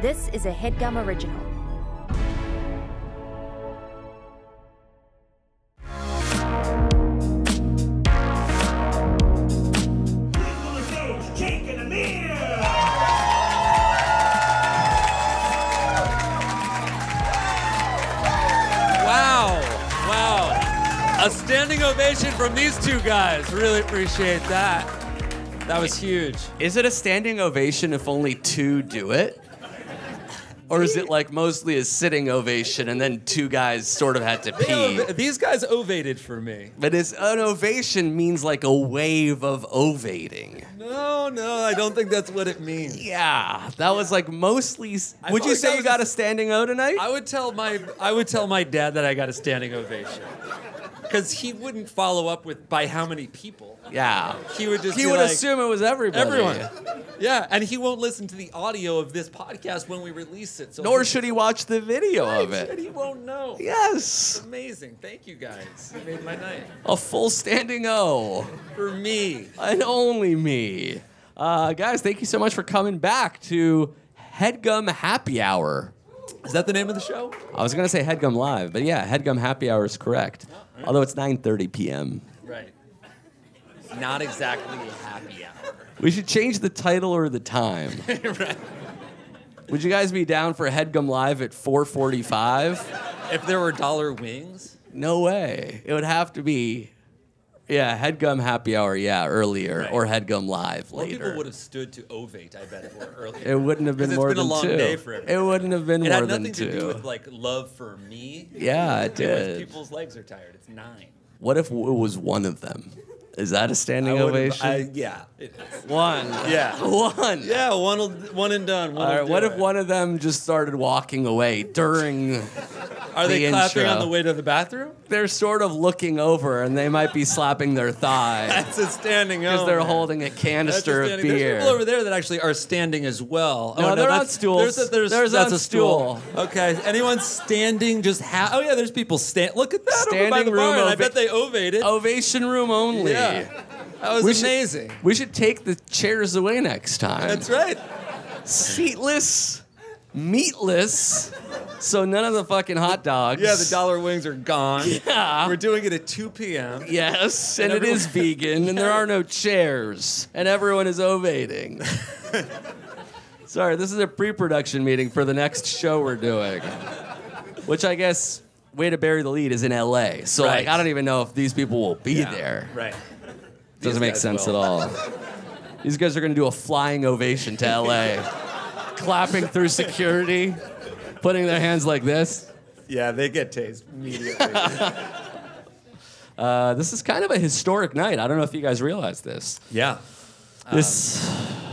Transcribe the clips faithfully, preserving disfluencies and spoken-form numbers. This is a HeadGum original. A standing ovation from these two guys. Really appreciate that. That was huge. Is it a standing ovation if only two do it? Or is it like mostly a sitting ovation and then two guys sort of had to pee? These guys ovated for me. But is an ovation means like a wave of ovating. No, no, I don't think that's what it means. Yeah, that yeah. was like mostly. I would you say you got a standing O tonight? I would tell my I would tell my dad that I got a standing ovation. Because he wouldn't follow up with by how many people. Yeah. He would just He would like, assume it was everybody. Everyone. Yeah, and he won't listen to the audio of this podcast when we release it. So Nor he should he watch the video right, of it. He won't know. Yes. It's amazing. Thank you guys. You made my night. A full standing O. For me. And only me. Uh, guys, thank you so much for coming back to HeadGum Happy Hour. Is that the name of the show? I was going to say HeadGum Live, but yeah, HeadGum Happy Hour is correct. Oh, right. Although it's nine thirty p m Right. Not exactly a happy hour. We should change the title or the time. Right. Would you guys be down for HeadGum Live at four forty-five? If there were dollar wings? No way. It would have to be, yeah, HeadGum Happy Hour, yeah, earlier, right. Or HeadGum Live later. Well, people would have stood to ovate, I bet, for earlier. It wouldn't have been more than two. It's been a long day for everyone. It wouldn't have been more than two. It had nothing to do with, like, love for me. Yeah, it did. People's legs are tired. It's nine. What if it was one of them? Is that a standing ovation? I, yeah. One. Yeah. One. Yeah, one, one and done. One All right, what if it. one of them just started walking away during the intro? Are they clapping on the way to the bathroom? They're sort of looking over, and they might be slapping their thigh. That's a standing O. Because they're man. holding a canister a of beer. There's people over there that actually are standing as well. No, oh, no they're on stools. There's a, there's, there's that's a stool. stool. Okay. Anyone standing just ha Oh, yeah, there's people standing. Look at that standing over by the room bar. I bet they ovated. Ovation room only. Yeah. That was we amazing. Should, we should take the chairs away next time. That's right. Seatless, meatless, so none of the fucking hot dogs. Yeah, the dollar wings are gone. Yeah. We're doing it at two p m Yes, and, and it is vegan, yeah. and there are no chairs, and everyone is ovating. Sorry, this is a pre-production meeting for the next show we're doing, which I guess Way to Bury the Lead is in L A, so right. like I don't even know if these people will be yeah, there. Right. Doesn't make sense will. at all. These guys are going to do a flying ovation to L A, clapping through security, putting their hands like this. Yeah, they get tased immediately. uh, this is kind of a historic night. I don't know if you guys realize this. Yeah. This.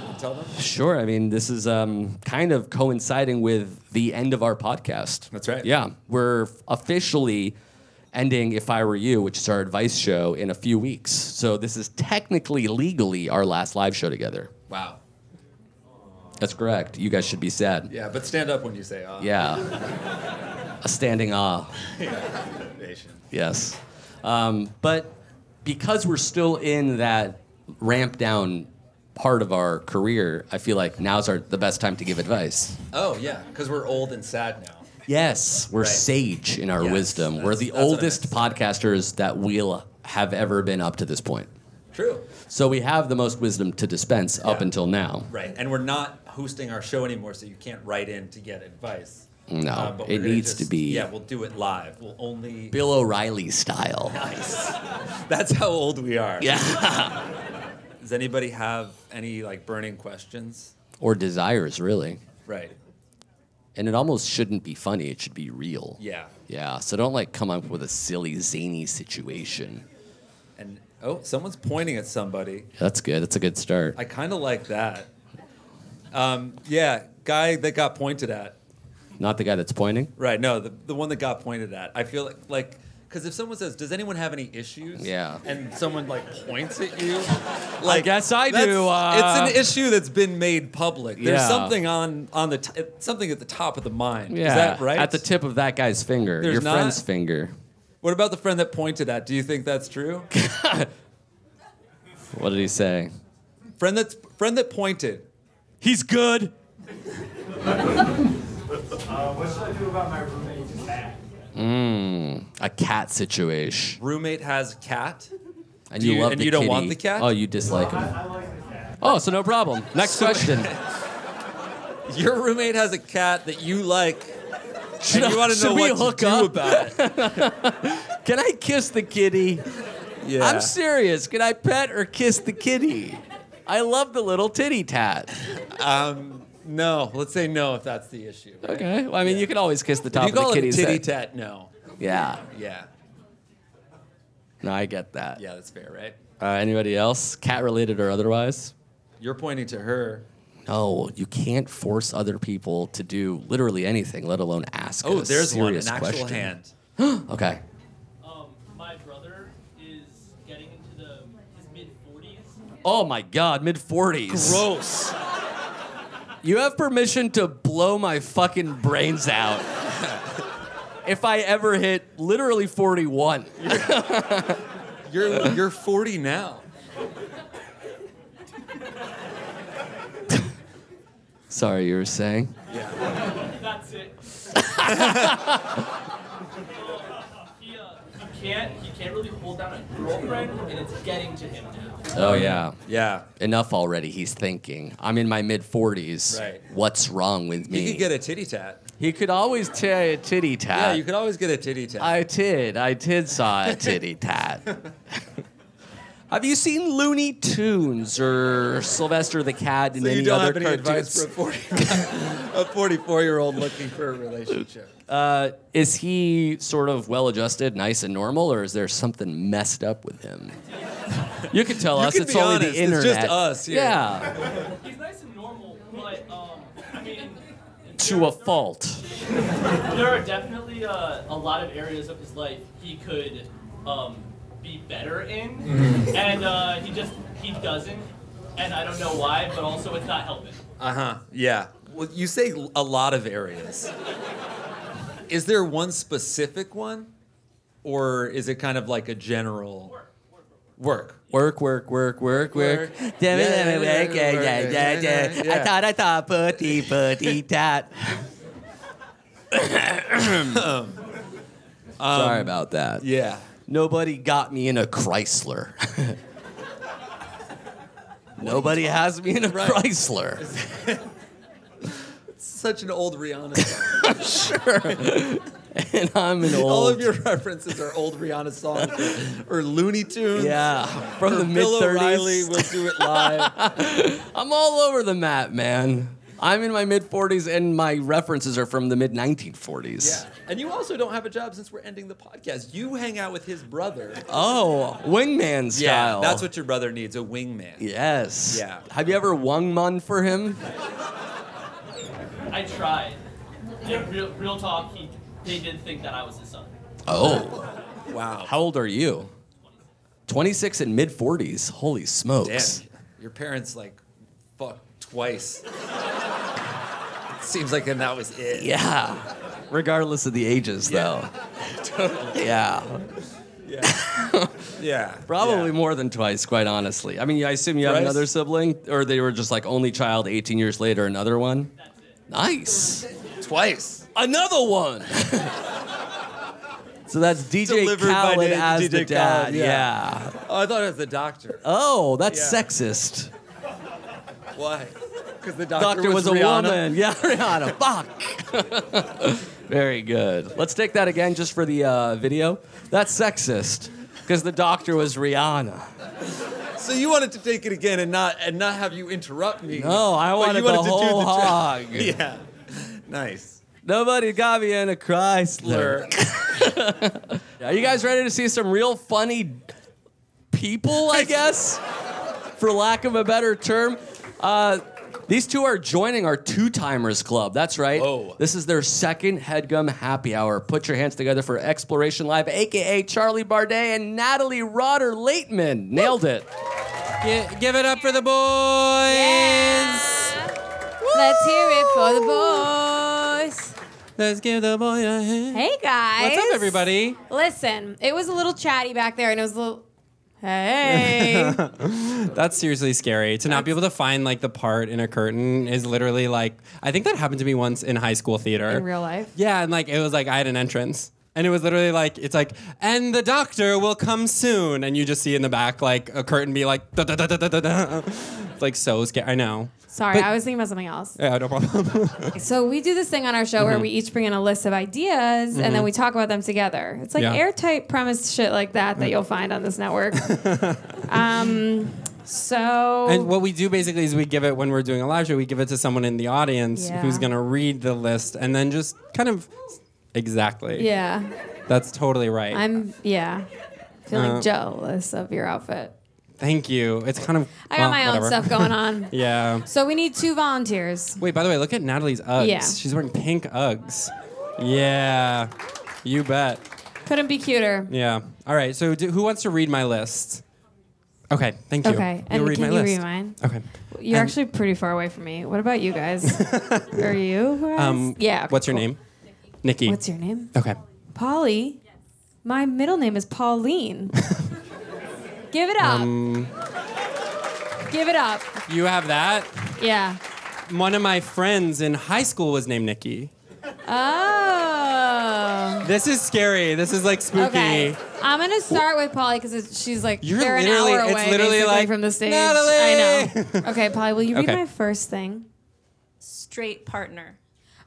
Um, tell them? Sure. I mean, this is um, kind of coinciding with the end of our podcast. That's right. Yeah, we're officially ending If I Were You, which is our advice show, in a few weeks. So this is technically, legally, our last live show together. Wow. That's correct. You guys should be sad. Yeah, but stand up when you say ah. Yeah. A standing ah. Yeah. Yes. Um, but because we're still in that ramp down part of our career, I feel like now's our, the best time to give advice. Oh, yeah, because we're old and sad now. Yes, we're right. sage in our yes, wisdom. We're the oldest podcasters that we'll have ever been up to this point. True. So we have the most wisdom to dispense yeah. up until now. Right, and we're not hosting our show anymore, so you can't write in to get advice. No, uh, but it needs just, to be... Yeah, we'll do it live. We'll only... Bill O'Reilly style. Nice. That's how old we are. Yeah. Does anybody have any, like, burning questions? Or desires, really. Right. And it almost shouldn't be funny. It should be real. Yeah. Yeah. So don't like come up with a silly, zany situation. And oh, someone's pointing at somebody. That's good. That's a good start. I kind of like that. Um, yeah, guy that got pointed at. Not the guy that's pointing. Right. No, the the one that got pointed at. I feel like like because if someone says, "Does anyone have any issues?" Yeah. And someone like points at you. Like, I guess I do. Uh, it's an issue that's been made public. There's yeah. something on on the t something at the top of the mind. Yeah. Is that right? At the tip of that guy's finger, There's your not, friend's finger. What about the friend that pointed at? Do you think that's true? What did he say? Friend that's friend that pointed. He's good. Uh, what should I do about my roommate's cat? Mmm, a cat situation. Roommate has a cat? And do you, you love and the you kitty. Don't want the cat? Oh, you dislike no, him. I, I like the cat. Oh, so no problem. Next so, question. Your roommate has a cat that you like. Should and I, you want to know what hook to up? Do about it. Can I kiss the kitty? Yeah. I'm serious. Can I pet or kiss the kitty? I love the little titty tat. Um, no. Let's say no if that's the issue. Right? Okay. Well, I mean, yeah. you can always kiss the top of the kitty's head. You call it titty tat, no. Yeah. Yeah. No, I get that. Yeah, that's fair, right? Uh, anybody else? Cat-related or otherwise? You're pointing to her. No, you can't force other people to do literally anything, let alone ask oh, a serious question. Oh, there's one, an actual hand. Okay. Um, my brother is getting into the, his mid forties. Oh, my God, mid forties. Gross. You have permission to blow my fucking brains out. If I ever hit literally forty-one. You're, you're, you're forty now. Sorry, you were saying? Yeah. That's it. he, uh, he, can't, he can't really hold down a girlfriend, and it's getting to him now. Oh, yeah. Yeah. Enough already, he's thinking. I'm in my mid forties. Right. What's wrong with me? He could get a titty-tat. He could always tie a titty-tat. Yeah, you could always get a titty-tat. I did. I did saw a titty-tat. Have you seen Looney Tunes or Sylvester the Cat and so any other cartoons? You don't have any advice for a forty-four-year-old looking for a relationship? Uh, is he sort of well-adjusted, nice and normal, or is there something messed up with him? You can tell you us. Can it's only honest. The internet. It's just us. Yeah. yeah. He's nice and normal, but um, I mean, to a fault. There are definitely uh, a lot of areas of his life he could. Um, be better in, mm-hmm. and uh, he just, he doesn't, and I don't know why, but also it's not helping. Uh-huh, yeah. Well, you say a lot of areas. Is there one specific one, or is it kind of like a general? Work, work, work, work, work, work, work. work. work. Yeah, yeah, work, yeah, yeah, yeah, yeah, yeah. I thought, I thought, putty, putty, tat. um, Sorry about that. Yeah. Nobody got me in a Chrysler. Nobody has me in a right. Chrysler. It's such an old Rihanna song. Sure. And I'm an old... All of your references are old Rihanna songs or Looney Tunes. Yeah, from or the mid-thirties. Bill O'Reilly will do it live. I'm all over the map, man. I'm in my mid forties, and my references are from the mid nineteen forties. Yeah, and you also don't have a job since we're ending the podcast. You hang out with his brother. Oh, wingman style. Yeah, that's what your brother needs, a wingman. Yes. Yeah. Have you ever wung-mun for him? I tried. Yeah, real, real talk, he, they did think that I was his son. Oh. Wow. How old are you? twenty-six. twenty-six and mid forties. Holy smokes. Damn. Your parents, like, fuck. Twice. Seems like, and that was it. Yeah. Regardless of the ages, yeah. though. Totally. Yeah. Yeah. yeah. Probably yeah. more than twice, quite honestly. I mean, I assume you have Bryce? Another sibling, or they were just like only child, eighteen years later, another one? That's it. Nice. Twice. Another one. So that's D J Khaled as D J the dad. Khaled, yeah. yeah. Oh, I thought it was the doctor. Oh, that's yeah. sexist. Why? Because the doctor, doctor was, was a Rihanna. Woman. Yeah, Rihanna. Fuck. Very good. Let's take that again just for the uh, video. That's sexist. Because the doctor was Rihanna. So you wanted to take it again and not and not have you interrupt me. No, I wanted, wanted the to whole do the hog. Yeah. Nice. Nobody got me in a Chrysler. Are you guys ready to see some real funny people, I guess? For lack of a better term. Uh, these two are joining our two-timers club. That's right. Whoa. This is their second HeadGum Happy Hour. Put your hands together for Exploration Live, a k a. Charlie Bardey and Natalie Rotter-Laitman. Nailed it. G give it up for the boys. Yeah. Let's hear it for the boys. Let's give the boy a hand. Hey, guys. What's up, everybody? Listen, it was a little chatty back there, and it was a little... Hey. That's seriously scary. To not be able to find like the part in a curtain is literally like, I think that happened to me once in high school theater. In real life? Yeah, and like it was like I had an entrance. And it was literally like, it's like, and the doctor will come soon. And you just see in the back, like a curtain be like, da, da, da, da, da, da. It's like so scary. I know. Sorry, but I was thinking about something else. Yeah, no problem. So we do this thing on our show mm-hmm. where we each bring in a list of ideas mm-hmm. and then we talk about them together. It's like yeah. airtight premise shit like that that you'll find on this network. um, so... And what we do basically is we give it, when we're doing a live show, we give it to someone in the audience yeah. who's going to read the list and then just kind of... Exactly. Yeah. That's totally right. I'm, yeah, feeling uh, jealous of your outfit. Thank you. It's kind of... I got well, my whatever. own stuff going on. Yeah. So we need two volunteers. Wait, by the way, look at Natalie's Uggs. Yeah. She's wearing pink Uggs. Yeah. You bet. Couldn't be cuter. Yeah. All right. So do, who wants to read my list? Okay. Thank you. Okay. You'll and read can my you list. read mine? Okay. You're and actually pretty far away from me. What about you guys? Are you? Who um, yeah. Okay, what's your cool. name? Nikki. What's your name? Okay. Polly. Yes. My middle name is Pauline. Give it up. Um, Give it up. You have that? Yeah. One of my friends in high school was named Nikki. Oh. This is scary. This is like spooky. Okay. I'm gonna start with Polly because she's like You're they're an hour away. It's literally like from the stage. Natalie. I know. Okay, Polly, will you read okay. my first thing? Straight partner.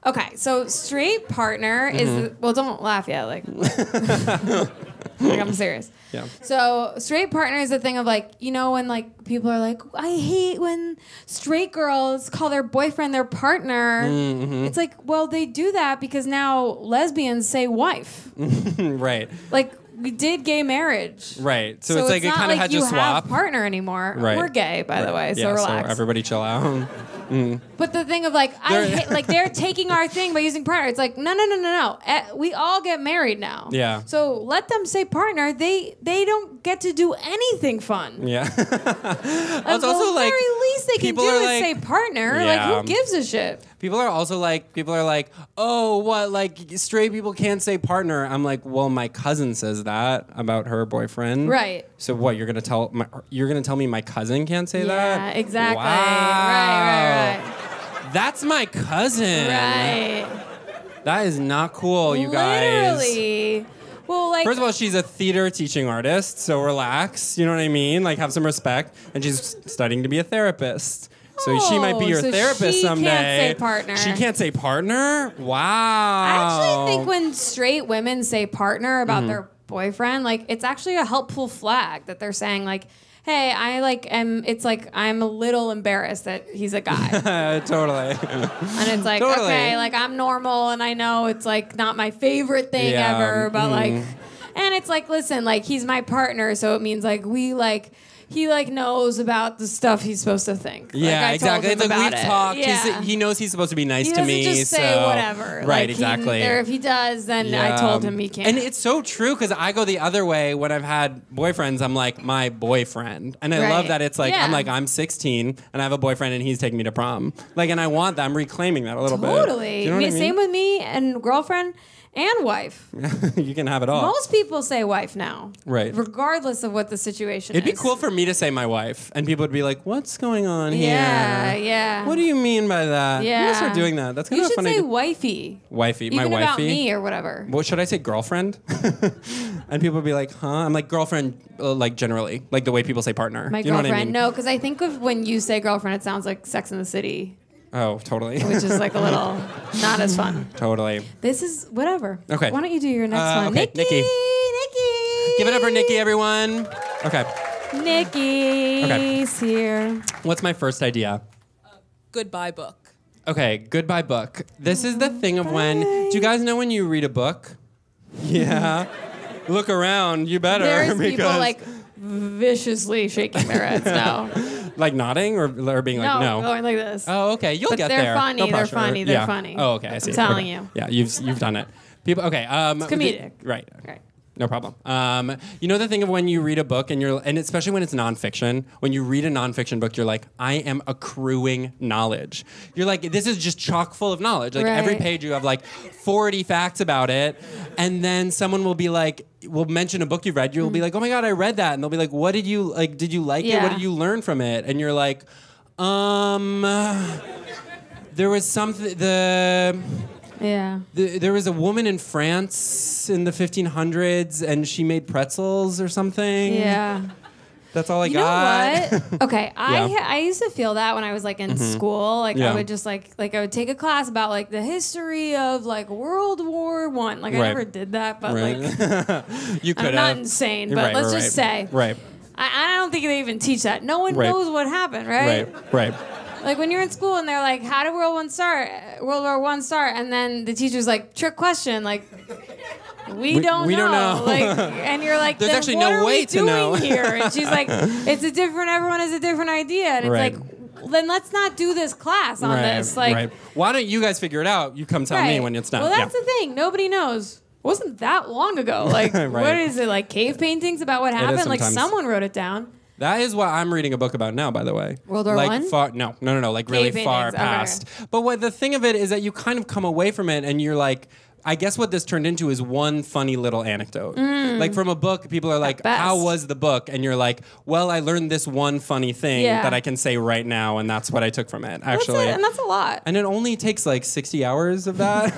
Okay, so straight partner mm-hmm. is... The, well, don't laugh yet. Like, like, I'm serious. Yeah. So straight partner is the thing of like, you know, when like people are like, I hate when straight girls call their boyfriend their partner. Mm-hmm. It's like, well, they do that because now lesbians say wife. Right. Like, we did gay marriage. Right. So, so it's like it kind of like had to swap. It's not like you have partner anymore. Right. We're gay, by right. the way, so yeah, relax. So everybody chill out. Mm. But the thing of like, I hate, like they're taking our thing by using partner. It's like, no, no, no, no, no. We all get married now. Yeah. So let them say partner. They they don't get to do anything fun. Yeah. At like, the very like, least they can do is like, say partner. Yeah. Like who gives a shit? People are also like, people are like, oh, what? Like straight people can't say partner. I'm like, well, my cousin says that about her boyfriend. Right. So what? You're gonna tell my, you're gonna tell me my cousin can't say yeah, that? Yeah, exactly. Wow. Right, right, right. That's my cousin. Right. That is not cool, you guys. Literally. Well, like, first of all, she's a theater teaching artist, so relax. You know what I mean? Like, have some respect. And she's studying to be a therapist. So she might be your so therapist she someday. She can't say partner. She can't say partner? Wow. I actually think when straight women say partner about mm-hmm. their boyfriend, like it's actually a helpful flag that they're saying like, hey, I like am it's like I'm a little embarrassed that he's a guy. Totally. And it's like, totally. Okay, like I'm normal and I know it's like not my favorite thing yeah. ever, but mm. like and it's like, listen, like he's my partner, so it means like we like He, like, knows about the stuff he's supposed to think. Yeah, like, I exactly. Told him like, we've it. talked. Yeah. He knows he's supposed to be nice he to me. He doesn't just so. say whatever. Right, like, exactly. He, or if he does, then yeah. I told him he can't. And it's so true, because I go the other way when I've had boyfriends. I'm like, my boyfriend. And I right. love that it's like, yeah. I'm like, I'm sixteen, and I have a boyfriend, and he's taking me to prom. Like, and I want that. I'm reclaiming that a little totally. bit. Totally. You know I mean? Same with me and girlfriend. And wife. You can have it all. Most people say wife now. Right. Regardless of what the situation It'd is. It'd be cool for me to say my wife, and people would be like, what's going on yeah, here? Yeah, yeah. What do you mean by that? Yeah. You guys are doing that. That's kind of funny. You should say wifey. Wifey. Even my wifey. About me or whatever. Well, should I say girlfriend? And people would be like, huh? I'm like, girlfriend, uh, like generally. Like the way people say partner. My you girlfriend. Know what I mean? No, because I think of when you say girlfriend, it sounds like Sex in the City. Oh, totally. Which is like a little not as fun. Totally. This is whatever. Okay. Why don't you do your next uh, one? Okay. Nikki. Nikki. Nikki. Give it up for Nikki, everyone. Okay. Nikki's okay. here. What's my first idea? Uh, goodbye book. Okay, goodbye book. This is the thing of when... Do you guys know when you read a book? Yeah. Look around. You better. There's because... people like... viciously shaking their heads now. Like nodding or, or being like, no. No, going like this. Oh, okay. You'll but get they're there. Funny, no they're funny. They're yeah. funny. They're funny. Oh, okay. I see. I'm telling okay. you. Yeah, you've, you've done it. People. Okay. Um, it's comedic. Right. Right. No problem. Um, you know the thing of when you read a book and you're, and especially when it's nonfiction, when you read a nonfiction book, you're like, I am accruing knowledge. You're like, this is just chock full of knowledge. Like right. every page you have like forty facts about it. And then someone will be like, will mention a book you read. You'll mm-hmm. be like, oh my God, I read that. And they'll be like, what did you, like, did you like yeah. it? What did you learn from it? And you're like, um, uh, there was something, the... Yeah. The, there was a woman in France in the fifteen hundreds, and she made pretzels or something. Yeah. That's all I you got. Know what? Okay, I yeah. I used to feel that when I was like in mm-hmm. school, like yeah. I would just like like I would take a class about like the history of like World War One. Like right. I never did that, but right. like you could I'm not insane, but right, let's right, just right. say right. I, I don't think they even teach that. No one right. knows what happened, right? Right. Right. Like when you're in school and they're like, "How did World One start? World War One start?" And then the teacher's like, "Trick question!" Like we, we don't we know. Don't know. Like, and you're like, "There's actually no way to know." What are we doing here? And she's like, "It's a different. Everyone has a different idea." And it's right. like, "Then let's not do this class on right, this." Like, right. why don't you guys figure it out? You come tell right. me when it's done. Well, that's yeah. the thing. Nobody knows. Wasn't that long ago? Like, right. what is it? Like cave paintings about what happened? Like someone wrote it down. That is what I'm reading a book about now, by the way. World War One? Like far, no, no, no, no, like really far past. But what the thing of it is that you kind of come away from it and you're like, I guess what this turned into is one funny little anecdote. Mm. Like from a book, people are like, how was the book? And you're like, well, I learned this one funny thing yeah. that I can say right now, and that's what I took from it, actually. That's it, and that's a lot. And it only takes like sixty hours of that.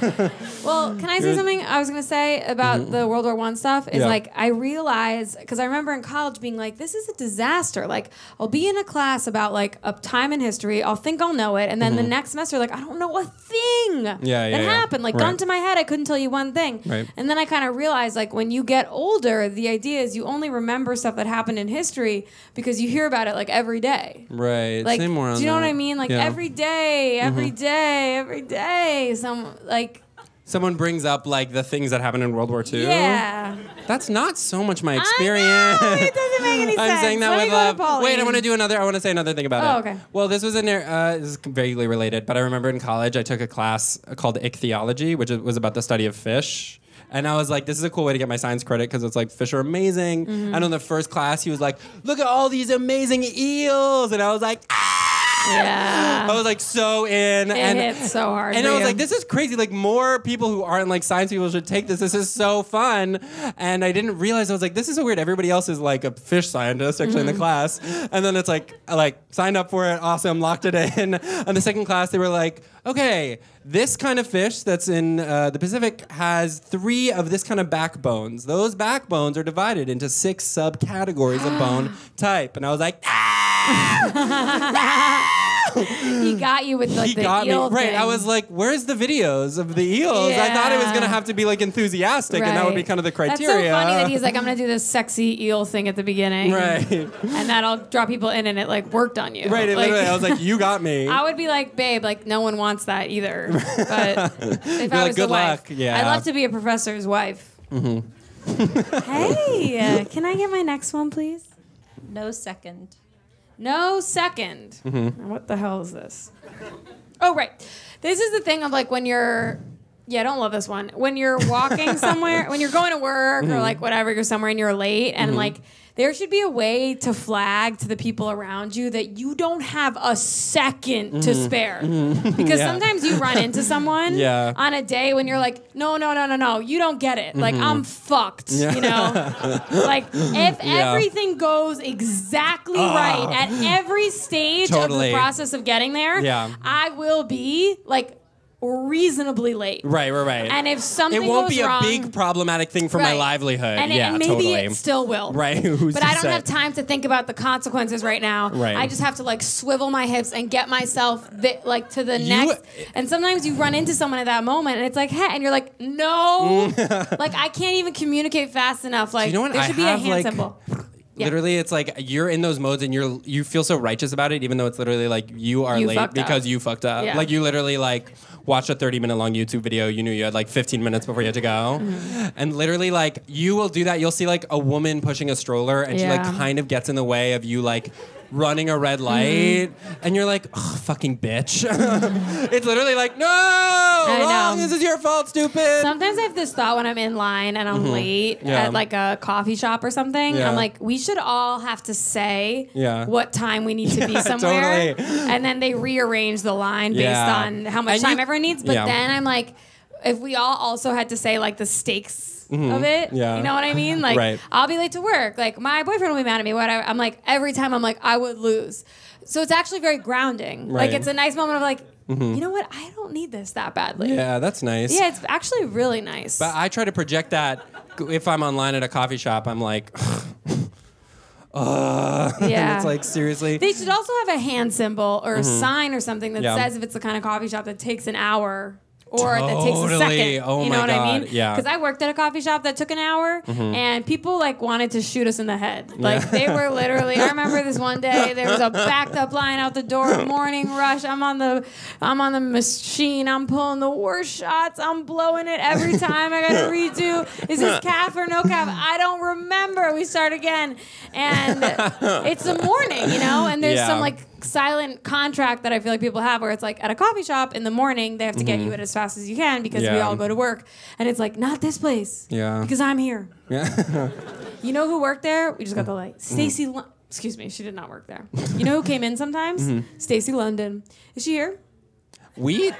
Well, can I say something I was going to say about mm-hmm. the World War One stuff? Is yeah. like, I realized, because I remember in college being like, this is a disaster. Like, I'll be in a class about like a time in history. I'll think I'll know it. And then mm-hmm. the next semester, like, I don't know a thing yeah, yeah, that yeah. happened. Like, right. gun to my head, I couldn't tell you one thing. Right. And then I kind of realized, like, when you get older, the idea is you only remember stuff that happened in history because you hear about it, like, every day. Right. Like, do you know that. what I mean? Like, yeah. every day, every mm-hmm. day, every day, some, like... Someone brings up, like, the things that happened in World War Two. Yeah. That's not so much my experience. I know, it doesn't make any sense. I'm saying that Let with love. Uh, wait, I want to do another, I want to say another thing about oh, it. Oh, okay. Well, this was in there, uh, this is vaguely related, but I remember in college I took a class called ichthyology, which was about the study of fish. And I was like, this is a cool way to get my science credit because it's like, fish are amazing. Mm-hmm. And on the first class, he was like, look at all these amazing eels. And I was like, ah! Yeah. I was like so in. It and it's so hard. And I was you. like, this is crazy. Like more people who aren't like science people should take this. This is so fun. And I didn't realize I was like, this is so weird. Everybody else is like a fish scientist actually mm-hmm. in the class. And then it's like, I like signed up for it. Awesome. Locked it in. On the second class, they were like, okay, this kind of fish that's in uh, the Pacific has three of this kind of backbones. Those backbones are divided into six subcategories of bone type. And I was like, ah! He got you with like he the got eel me. Right, thing. I was like, where's the videos of the eels? Yeah. I thought it was going to have to be like enthusiastic right. and that would be kind of the criteria. That's so funny that he's like, I'm going to do this sexy eel thing at the beginning. Right. And that'll draw people in and it like worked on you. Right, like, literally. I was like, you got me. I would be like, babe, like no one wants that either. But if You're I was like, good a luck. wife, yeah. I'd love to be a professor's wife. Mm-hmm. Hey, uh, can I get my next one, please? No second. No second. Mm-hmm. What the hell is this? Oh, right. This is the thing of like when you're, yeah, I don't love this one. When you're walking somewhere, when you're going to work mm-hmm. or like whatever, you're somewhere and you're late and mm-hmm. like there should be a way to flag to the people around you that you don't have a second mm-hmm. to spare. Mm-hmm. Because yeah. sometimes you run into someone yeah. on a day when you're like, no, no, no, no, no, you don't get it. Mm-hmm. Like, I'm fucked, yeah. you know? Like, if yeah. everything goes exactly uh, right at every stage totally. of the process of getting there, yeah. I will be, like, reasonably late. Right, right, right. And if something goes wrong... It won't be a big problematic thing for my livelihood. And, yeah, and maybe totally. it still will. Right. Who's but I don't have time to think about the consequences right now. Right. I just have to like swivel my hips and get myself like to the you, next... And sometimes you run into someone at that moment and it's like, hey, and you're like, no. Like, I can't even communicate fast enough. Like, you know there should I be a hand like, symbol. Yeah. Literally, it's like you're in those modes and you're you feel so righteous about it, even though it's literally like you are you late because up. you fucked up. Yeah. Like, you literally like... watch a thirty minute long YouTube video. You knew you had like fifteen minutes before you had to go. Mm-hmm. And literally like you will do that. You'll see like a woman pushing a stroller and yeah. she like kind of gets in the way of you like running a red light. Mm-hmm. And you're like, oh, fucking bitch. It's literally like, no! I wrong. Know. This is your fault, stupid. Sometimes I have this thought when I'm in line and I'm mm-hmm. late yeah. at like a coffee shop or something. Yeah. I'm like, we should all have to say yeah. what time we need to yeah, be somewhere. Totally. And then they rearrange the line based yeah. on how much and time you, everyone needs. But yeah. then I'm like, if we all also had to say like the stakes Mm-hmm. of it, yeah. you know what I mean? Like, right. I'll be late to work. Like, my boyfriend will be mad at me. Whatever. I'm like, every time I'm like, I would lose. So it's actually very grounding. Right. Like, it's a nice moment of like, mm-hmm. you know what? I don't need this that badly. Yeah, that's nice. Yeah, it's actually really nice. But I try to project that if I'm online at a coffee shop, I'm like... Uh, yeah. And it's like, seriously? They should also have a hand symbol or a mm-hmm. sign or something that yeah. says if it's the kind of coffee shop that takes an hour... Or totally. That takes a second. Oh you know my what God. I mean? Yeah. Because I worked at a coffee shop that took an hour, mm-hmm. and people like wanted to shoot us in the head. Like yeah. they were literally. I remember this one day. There was a backed up line out the door. Morning rush. I'm on the, I'm on the machine. I'm pulling the worst shots. I'm blowing it every time. I got to redo. Is this calf or no calf? I don't remember. We start again, and it's the morning, you know. And there's yeah. some like. silent contract that I feel like people have where it's like at a coffee shop in the morning they have to mm-hmm. get you in as fast as you can because yeah. we all go to work and it's like not this place yeah because I'm here yeah you know who worked there we just got the light mm-hmm. Stacy Lo- excuse me she did not work there you know who came in sometimes mm-hmm. Stacy London is she here we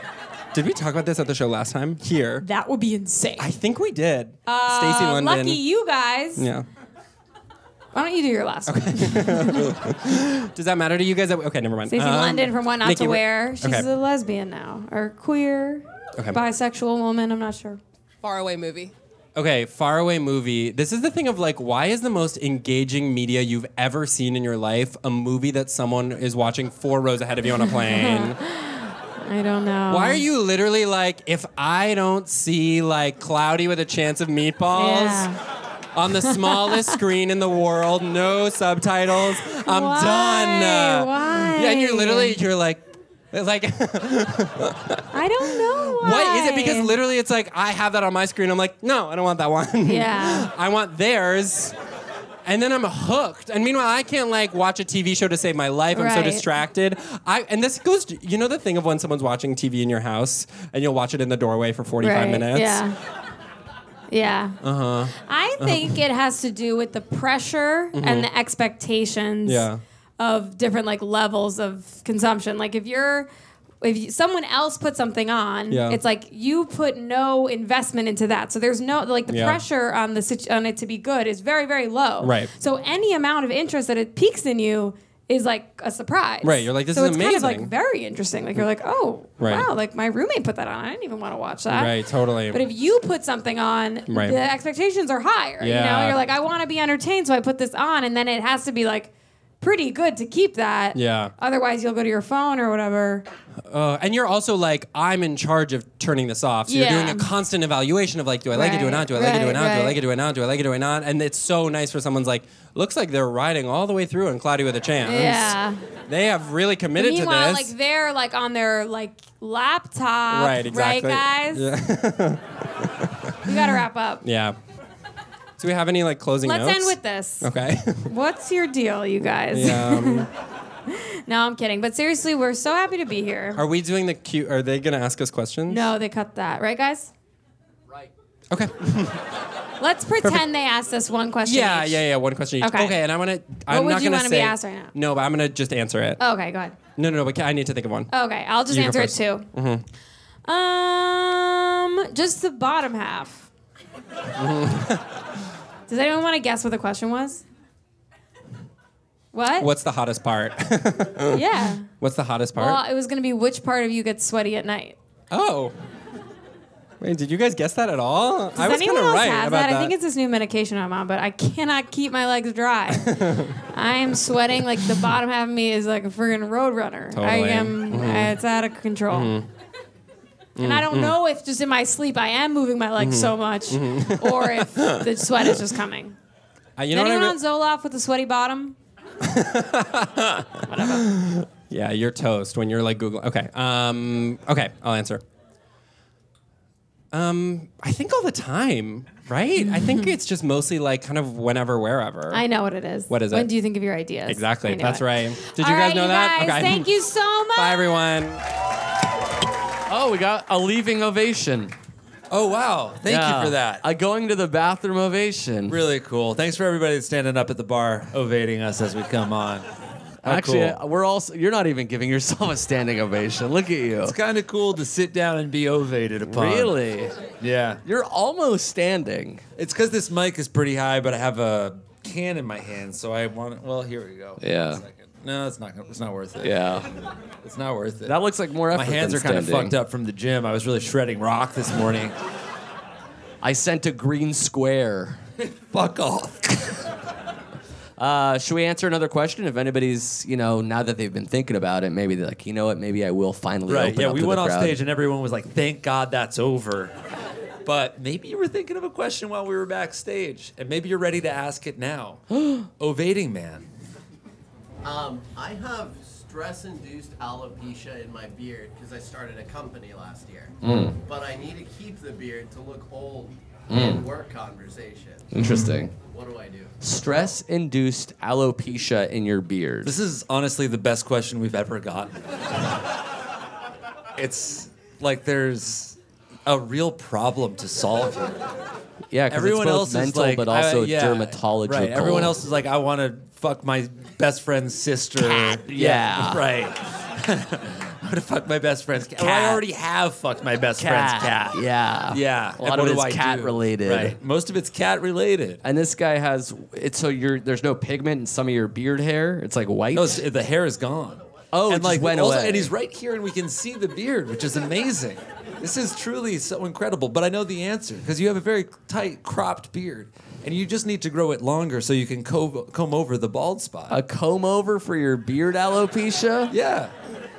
did we talk about this at the show last time here that would be insane I think we did uh, Stacy London lucky you guys yeah why don't you do your last okay. one? Does that matter to you guys? Okay, never mind. Stacey um, London from What Not Nikki to Wear. She's okay. a lesbian now, or queer, okay. bisexual woman. I'm not sure. Faraway movie. Okay, faraway movie. This is the thing of like, why is the most engaging media you've ever seen in your life a movie that someone is watching four rows ahead of you on a plane? I don't know. Why are you literally like, if I don't see like Cloudy with a Chance of Meatballs? Yeah. On the smallest screen in the world, no subtitles. I'm Why? done. Why? Yeah, and you're literally, you're like, like. I don't know why. What is it? Because literally, it's like I have that on my screen. I'm like, no, I don't want that one. Yeah. I want theirs. And then I'm hooked. And meanwhile, I can't like watch a T V show to save my life. I'm right. so distracted. I and this goes to, you know the thing of when someone's watching T V in your house and you'll watch it in the doorway for forty-five right. minutes. Yeah. Yeah. Uh-huh. I think uh-huh. it has to do with the pressure mm-hmm. and the expectations yeah. of different like levels of consumption. Like if you're if you, someone else put something on, yeah. it's like you put no investment into that. So there's no like the yeah. pressure on the on it to be good is very very low. Right. So any amount of interest that it piques in you is like a surprise. Right, you're like, this so is amazing. So it's kind of like very interesting. Like you're like, oh, right. wow, like my roommate put that on. I didn't even want to watch that. Right, totally. But if you put something on, right. the expectations are higher. Yeah. You know, you're like, I want to be entertained, so I put this on. And then it has to be like pretty good to keep that. Yeah. Otherwise, you'll go to your phone or whatever. Uh, and you're also like, I'm in charge of turning this off. So yeah. you're doing a constant evaluation of like, do I like right. it, do I not, do I like right. it, do I not, right. do I like it, do I not, do I like it, do I not? And it's so nice for someone's like, looks like they're riding all the way through in Cloudy with a Chance. Yeah. They have really committed to this. Meanwhile, like they're like on their like laptop. Right, exactly. Right, guys? Yeah. You gotta wrap up. Yeah. Do we have any like closing Let's notes? Let's end with this. Okay. What's your deal, you guys? Yeah, um... No, I'm kidding. But seriously, we're so happy to be here. Are we doing the Q? Are they going to ask us questions? No, they cut that. Right, guys? Right. Okay. Let's pretend Perfect. They asked us one question yeah, each. Yeah, yeah, yeah. One question each. Okay, okay and I want to... What would you want to be asked right now? No, but I'm going to just answer it. Oh, okay, go ahead. No, no, no. But I need to think of one. Okay, I'll just you answer it too. Mm-hmm. Um, just the bottom half. Does anyone want to guess what the question was? What? What's the hottest part? Yeah. What's the hottest part? Well, it was going to be which part of you gets sweaty at night. Oh. Wait, did you guys guess that at all? Does I was kind of right about that? that. I think it's this new medication I'm on, but I cannot keep my legs dry. I am sweating like the bottom half of me is like a friggin' roadrunner. Totally. I am. Mm-hmm. I, it's out of control. Mm-hmm. And I don't mm. know if just in my sleep I am moving my legs mm-hmm. so much mm-hmm. or if the sweat is just coming. Uh, you is know anyone what I mean? on Zoloft with a sweaty bottom? Whatever. Yeah, you're toast when you're like Googling. Okay. Um, okay, I'll answer. Um, I think all the time, right? I think it's just mostly like kind of whenever, wherever. I know what it is. What is when it? When do you think of your ideas? Exactly. That's it. right. Did all you guys right, know you that? Guys, okay. Thank you so much. Bye, everyone. Oh, we got a leaving ovation. Oh, wow. Thank yeah. you for that. A going to the bathroom ovation. Really cool. Thanks for everybody that's standing up at the bar ovating us as we come on. How Actually, cool. we're all, you're not even giving yourself a standing ovation. Look at you. It's kind of cool to sit down and be ovated upon. Really? Yeah. You're almost standing. It's because this mic is pretty high, but I have a can in my hand, so I want it. Well, here we go. Yeah. No, it's not. It's not worth it. Yeah, it's not worth it. That looks like more effort. My hands than are standing. Kind of fucked up from the gym. I was really shredding rock this morning. I sent a green square. Fuck off. uh, should we answer another question? If anybody's, you know, now that they've been thinking about it, maybe they're like, you know what? Maybe I will finally. Right. Open yeah. Up we to went the off crowd. Stage and everyone was like, "Thank God that's over." But maybe you were thinking of a question while we were backstage, and maybe you're ready to ask it now. Ovating man. Um, I have stress-induced alopecia in my beard because I started a company last year. Mm. But I need to keep the beard to look old mm. in work conversations. Interesting. What do I do? Stress-induced alopecia in your beard. This is honestly the best question we've ever gotten. It's like there's a real problem to solve here. Yeah, because it's both else mental like, but also I, yeah, dermatological. Right. Everyone else is like, I want to fuck my best friend's sister. Cat. Yeah. Right. I want to fuck my best friend's cat. Well, I already have fucked my best cat. friend's cat. Yeah. Yeah. A lot and of it's cat-related. Right. Most of it's cat-related. And this guy has... It's, so you're, there's no pigment in some of your beard hair? It's like white? No, the hair is gone. Oh, and it like, just went also, away. And he's right here, and we can see the beard, which is amazing. This is truly so incredible, but I know the answer, because you have a very tight, cropped beard, and you just need to grow it longer so you can co comb over the bald spot. A comb over for your beard alopecia? Yeah.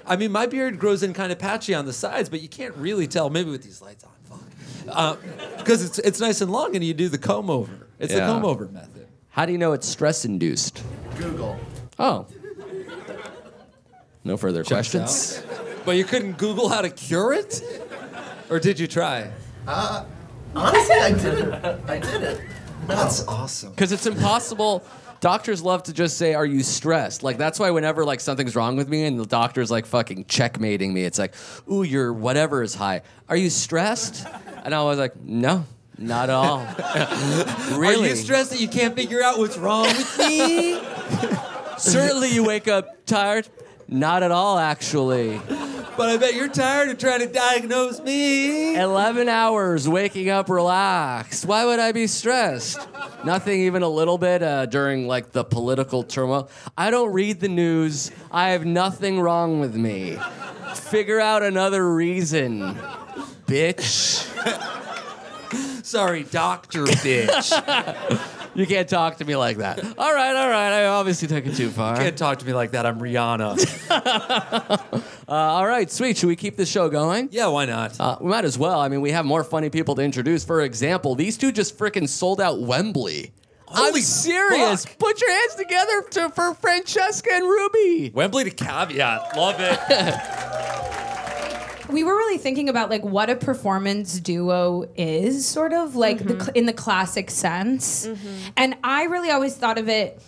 I mean, my beard grows in kind of patchy on the sides, but you can't really tell, maybe with these lights on, fuck. Because uh, it's, it's nice and long, and you do the comb over. It's yeah. the comb over method. How do you know it's stress-induced? Google. Oh. No further Checks questions. Out. But you couldn't Google how to cure it? Or did you try? Uh, honestly, I didn't. I didn't. No. That's awesome. Because it's impossible. Doctors love to just say, are you stressed? Like, that's why whenever, like, something's wrong with me and the doctor's, like, fucking checkmating me, it's like, ooh, your whatever is high. Are you stressed? And I was like, no, not at all. Really? Are you stressed that you can't figure out what's wrong with me? Certainly you wake up tired. Not at all, actually. But I bet you're tired of trying to diagnose me. eleven hours waking up relaxed. Why would I be stressed? Nothing even a little bit uh, during like the political turmoil. I don't read the news. I have nothing wrong with me. Figure out another reason, bitch. Sorry, doctor, bitch. You can't talk to me like that. All right, all right. I obviously took it too far. You can't talk to me like that. I'm Rihanna. uh, all right, sweet. Should we keep the show going? Yeah, why not? Uh, we might as well. I mean, we have more funny people to introduce. For example, these two just freaking sold out Wembley. Holy I'm serious. Fuck. Put your hands together to, for Francesca and Ruby. Wembley to Caveat. Love it. We were really thinking about like what a performance duo is, sort of like mm-hmm. the, in the classic sense. Mm-hmm. And I really always thought of it.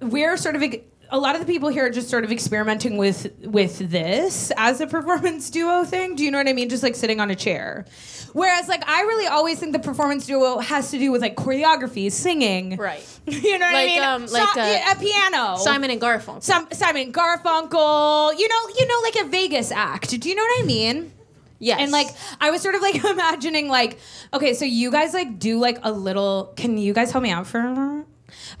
We're sort of a lot of the people here are just sort of experimenting with with this as a performance duo thing. Do you know what I mean? Just like sitting on a chair. Whereas like I really always think the performance duo has to do with like choreography, singing. Right. You know what like, I mean? Um, like so, a, a piano. Simon and Garfunkel. Some, Simon and Garfunkel. You know, you know, like a Vegas act. Do you know what I mean? Yes. And like I was sort of like imagining like, okay, so you guys like do like a little, can you guys help me out for a moment?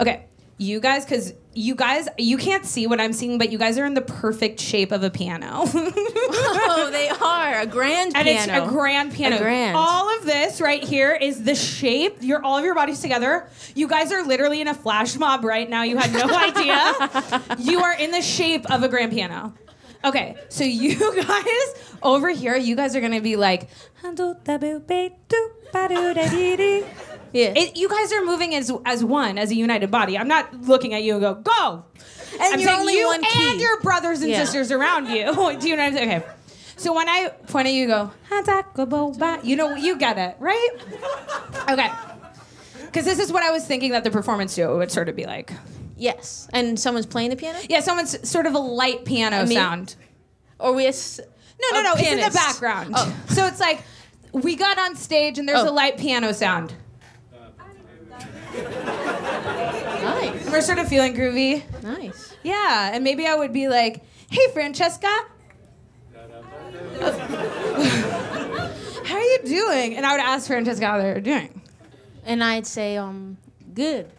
Okay. You guys, because you guys, you can't see what I'm seeing, but you guys are in the perfect shape of a piano. Oh, they are. A grand and piano. And it's a grand piano. A grand. All of this right here is the shape. You're, all of your bodies together. You guys are literally in a flash mob right now. You had no idea. You are in the shape of a grand piano. Okay, so you guys over here, you guys are going to be like... Yeah. It, you guys are moving as as one, as a united body. I'm not looking at you and go, go. And I'm you're only you one key. And your brothers and yeah. sisters around you. Do you know what I'm saying? Okay. So when I point at you, you go, you know, you get it, right? Okay. Because this is what I was thinking that the performance duo would sort of be like. Yes. And someone's playing the piano? Yeah, someone's sort of a light piano I mean, sound. Or we... No, no, no. Pianist. It's in the background. Oh. So it's like we got on stage and there's oh. a light piano sound. Nice. And we're sort of feeling groovy. Nice. Yeah, and maybe I would be like, "Hey, Francesca, how are you doing?" And I would ask Francesca how they were doing, and I'd say, "Um, good.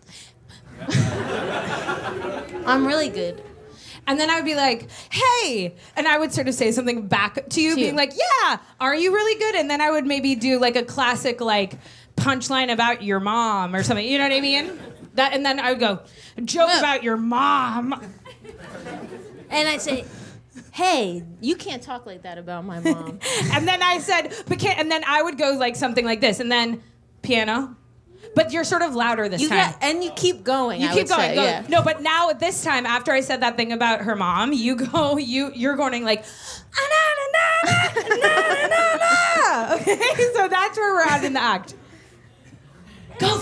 I'm really good." And then I would be like, "Hey," and I would sort of say something back to you, to being you. like, "Yeah, are you really good?" And then I would maybe do like a classic like punchline about your mom or something. You know what I mean? That, and then I would go, joke Ugh. about your mom. And I'd say, "Hey, you can't talk like that about my mom." And then I said, but can't, and then I would go like something like this, and then piano. But you're sort of louder this you time. Got, and you keep going. You I keep going. Say, go. yeah. No, but now at this time, after I said that thing about her mom, you go, you you're going like, na na na na na na. Okay, so that's where we're at in the act. Go.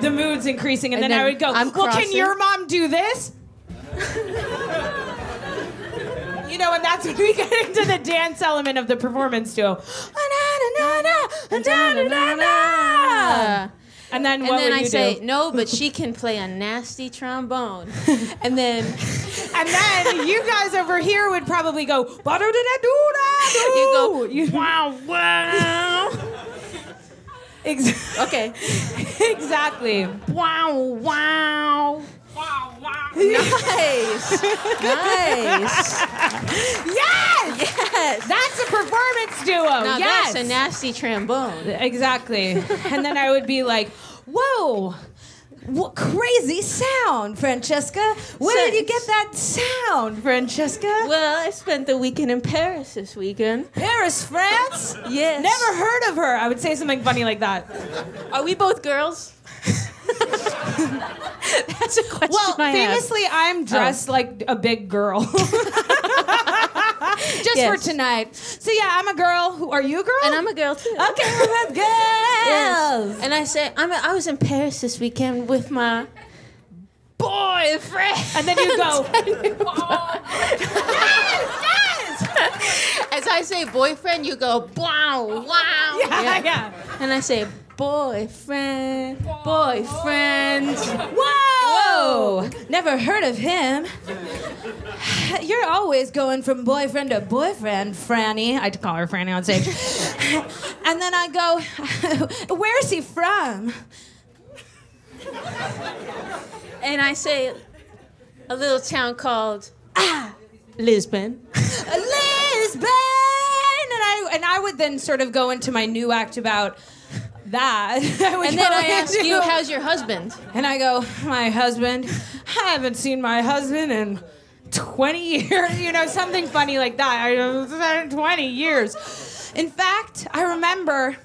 The mood's increasing, and, and then, then I would go, I'm well, crossing. Can your mom do this? You know, and that's when we get into the dance element of the performance, too. And then what and then would I you say, do? No, but she can play a nasty trombone. And then... And then you guys over here would probably go... You go... You, wow, wow... Ex- okay. Exactly. Wow, wow... Wow, wow. Nice. Nice. Yes. Yes. That's a performance duo. Now yes. That's a nasty trombone. Exactly. And then I would be like, whoa, what crazy sound, Francesca. Where so, did you get that sound, Francesca? Well, I spent the weekend in Paris this weekend. Paris, France? Yes. Never heard of her. I would say something funny like that. Are we both girls? That's a question. Well, I famously, have. I'm dressed oh. like a big girl. Just yes. for tonight. So yeah, I'm a girl. Who are you, a girl? And I'm a girl too. Okay, we're both girls. Yes. And I say, I'm. A, I was in Paris this weekend with my boyfriend. And then you go. Yes, yes. As I say boyfriend, you go wow, wow. Yeah, yeah. yeah. And I say. Boyfriend, boyfriend. Whoa! Whoa! Never heard of him. You're always going from boyfriend to boyfriend, Franny. I call her Franny on stage. And then I go, where is he from? And I say, a little town called ah, Lisbon. Lisbon! And I, and I would then sort of go into my new act about that. And then I ask you, you, how's your husband? And I go, my husband? I haven't seen my husband in twenty years. You know, something funny like that. I haven't twenty years. In fact, I remember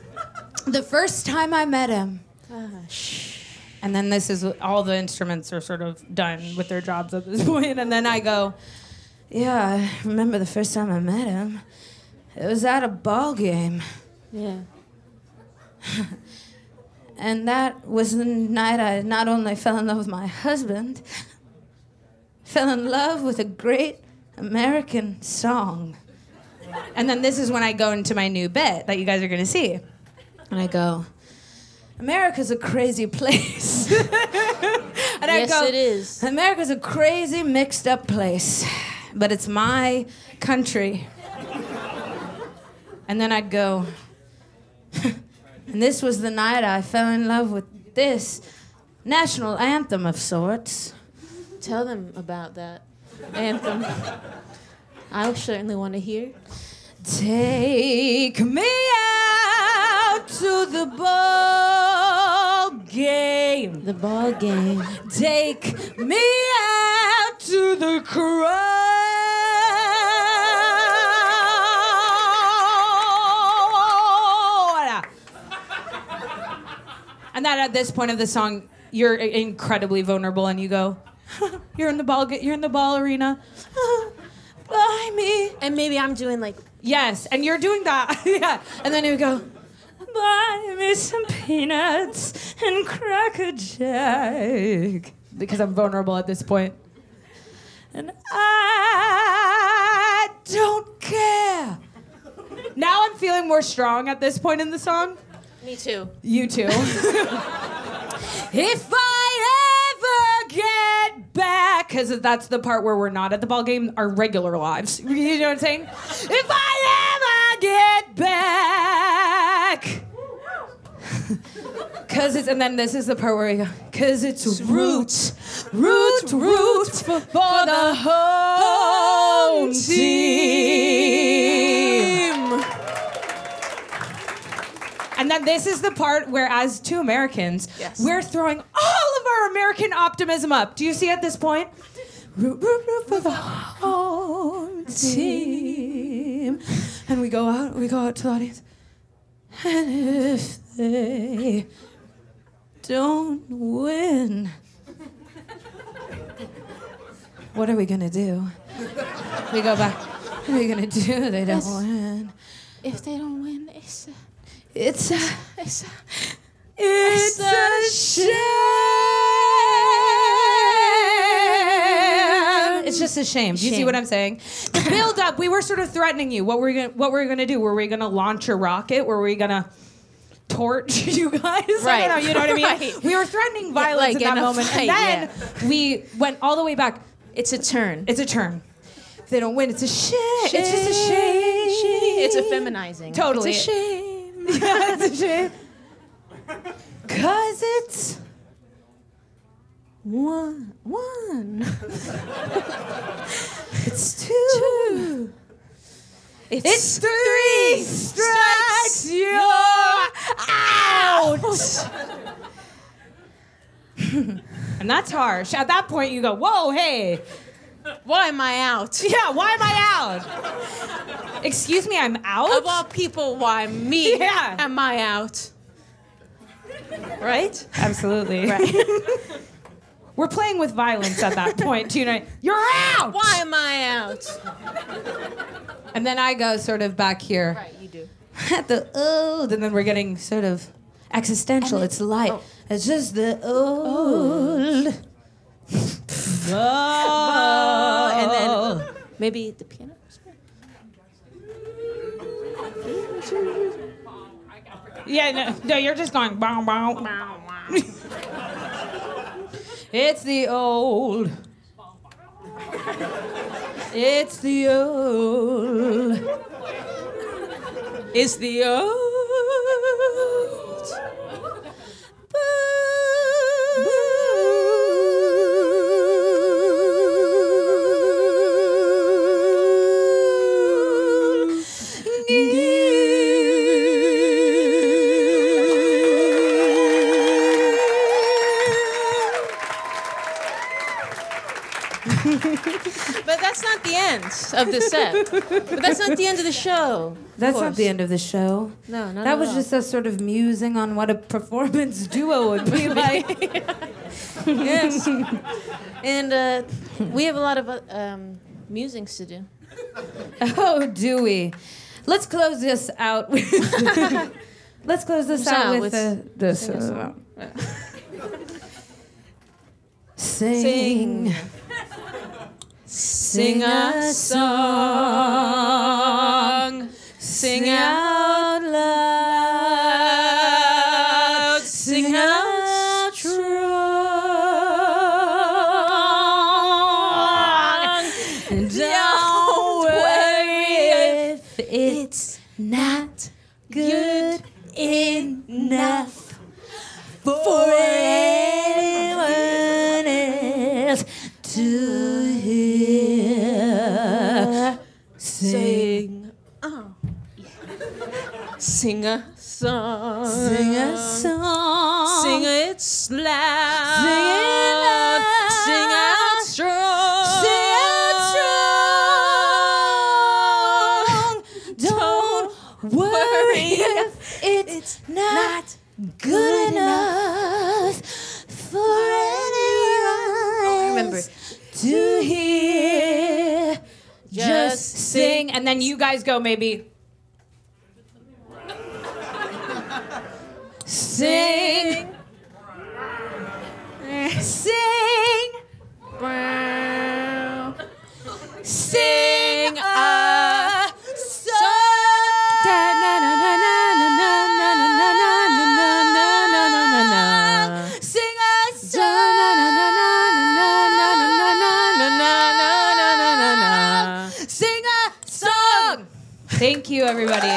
the first time I met him. Gosh. And then this is, all the instruments are sort of done with their jobs at this point. And then I go, yeah, I remember the first time I met him. It was at a ball game. Yeah. And that was the night I not only fell in love with my husband, fell in love with a great American song. And then this is when I go into my new bit that you guys are going to see. And I go, America's a crazy place. And yes, I go, it is. America's a crazy, mixed up place, but it's my country. And then I'd go... And this was the night I fell in love with this national anthem of sorts. Tell them about that anthem. I certainly want to hear. Take me out to the ball game. The ball game. Take me out to the crowd. And that at this point of the song, you're incredibly vulnerable, and you go, "You're in the ball, you're in the ball arena, buy me." And maybe I'm doing like, yes, and you're doing that, yeah. And then you go, "Buy me some peanuts and crack a jack," because I'm vulnerable at this point. and I don't care. Now I'm feeling more strong at this point in the song. Me too. You too. If I ever get back, because that's the part where we're not at the ball game, our regular lives. You know what I'm saying? If I ever get back. Cause it's, and then this is the part where we go, cause it's root, root, root for, for the home team. And then this is the part where, as two Americans, yes, we're throwing all of our American optimism up. Do you see at this point? Root, root, root for the home team. And we go out, we go out to the audience. And if they don't win, what are we gonna do? We go back. What are we gonna do? They don't it's, win. If they don't win, it's a, it's a, it's a, it's, it's a, a shame. It's just a shame. Do you shame. see what I'm saying? The build up. We were sort of threatening you. What were we gonna, what were we gonna do? Were we gonna launch a rocket? Were we gonna torch you guys? Right. I don't know, you know what I mean? Right. We were threatening violence yeah, like in that moment. Fight, and then yeah. we went all the way back. It's a turn. It's a turn. If they don't win, it's a shame. shame. It's just a shame. shame. It's a feminizing. Totally. It's a shame. Yeah, it's a shame. Cause it's one. One. It's two. two. It's, it's three strikes, strikes you're out! And that's harsh. At that point, you go, whoa, hey. Why am I out? Yeah, why am I out? Excuse me, I'm out? Of all people, why me? Yeah. Am I out? Right? Absolutely. Right. We're playing with violence at that point, too. You're out! Why am I out? And then I go sort of back here. Right, you do. At the old, and then we're getting sort of existential. It's light. Oh. It's just the old. Oh. Oh. And then maybe the piano. Yeah, no, no, you're just going bow, bow, bow, wow. It's the old. It's the old. It's the old. But that's not the end of the set. But that's not the end of the show. That's not the end of the show. No, not That was all. just us sort of musing on what a performance duo would be like. Yes. And uh, we have a lot of uh, um, musings to do. Oh, do we? Let's close this out with... Let's close this out, out with, with this. Uh, Sing. Sing. Sing a song, sing out loud, sing out strong, and don't worry if it's not good enough for anyone else to sing, oh, yeah. Sing a song, sing a song, sing it loud, sing it loud, sing out strong, sing out strong. Don't, Don't worry if it's, it's not, not good, good enough, enough for anyone remember to hear. Just sing, and then you guys go maybe. Sing. Sing. Sing. sing a song. Sing a song. Sing a song. Thank you, everybody.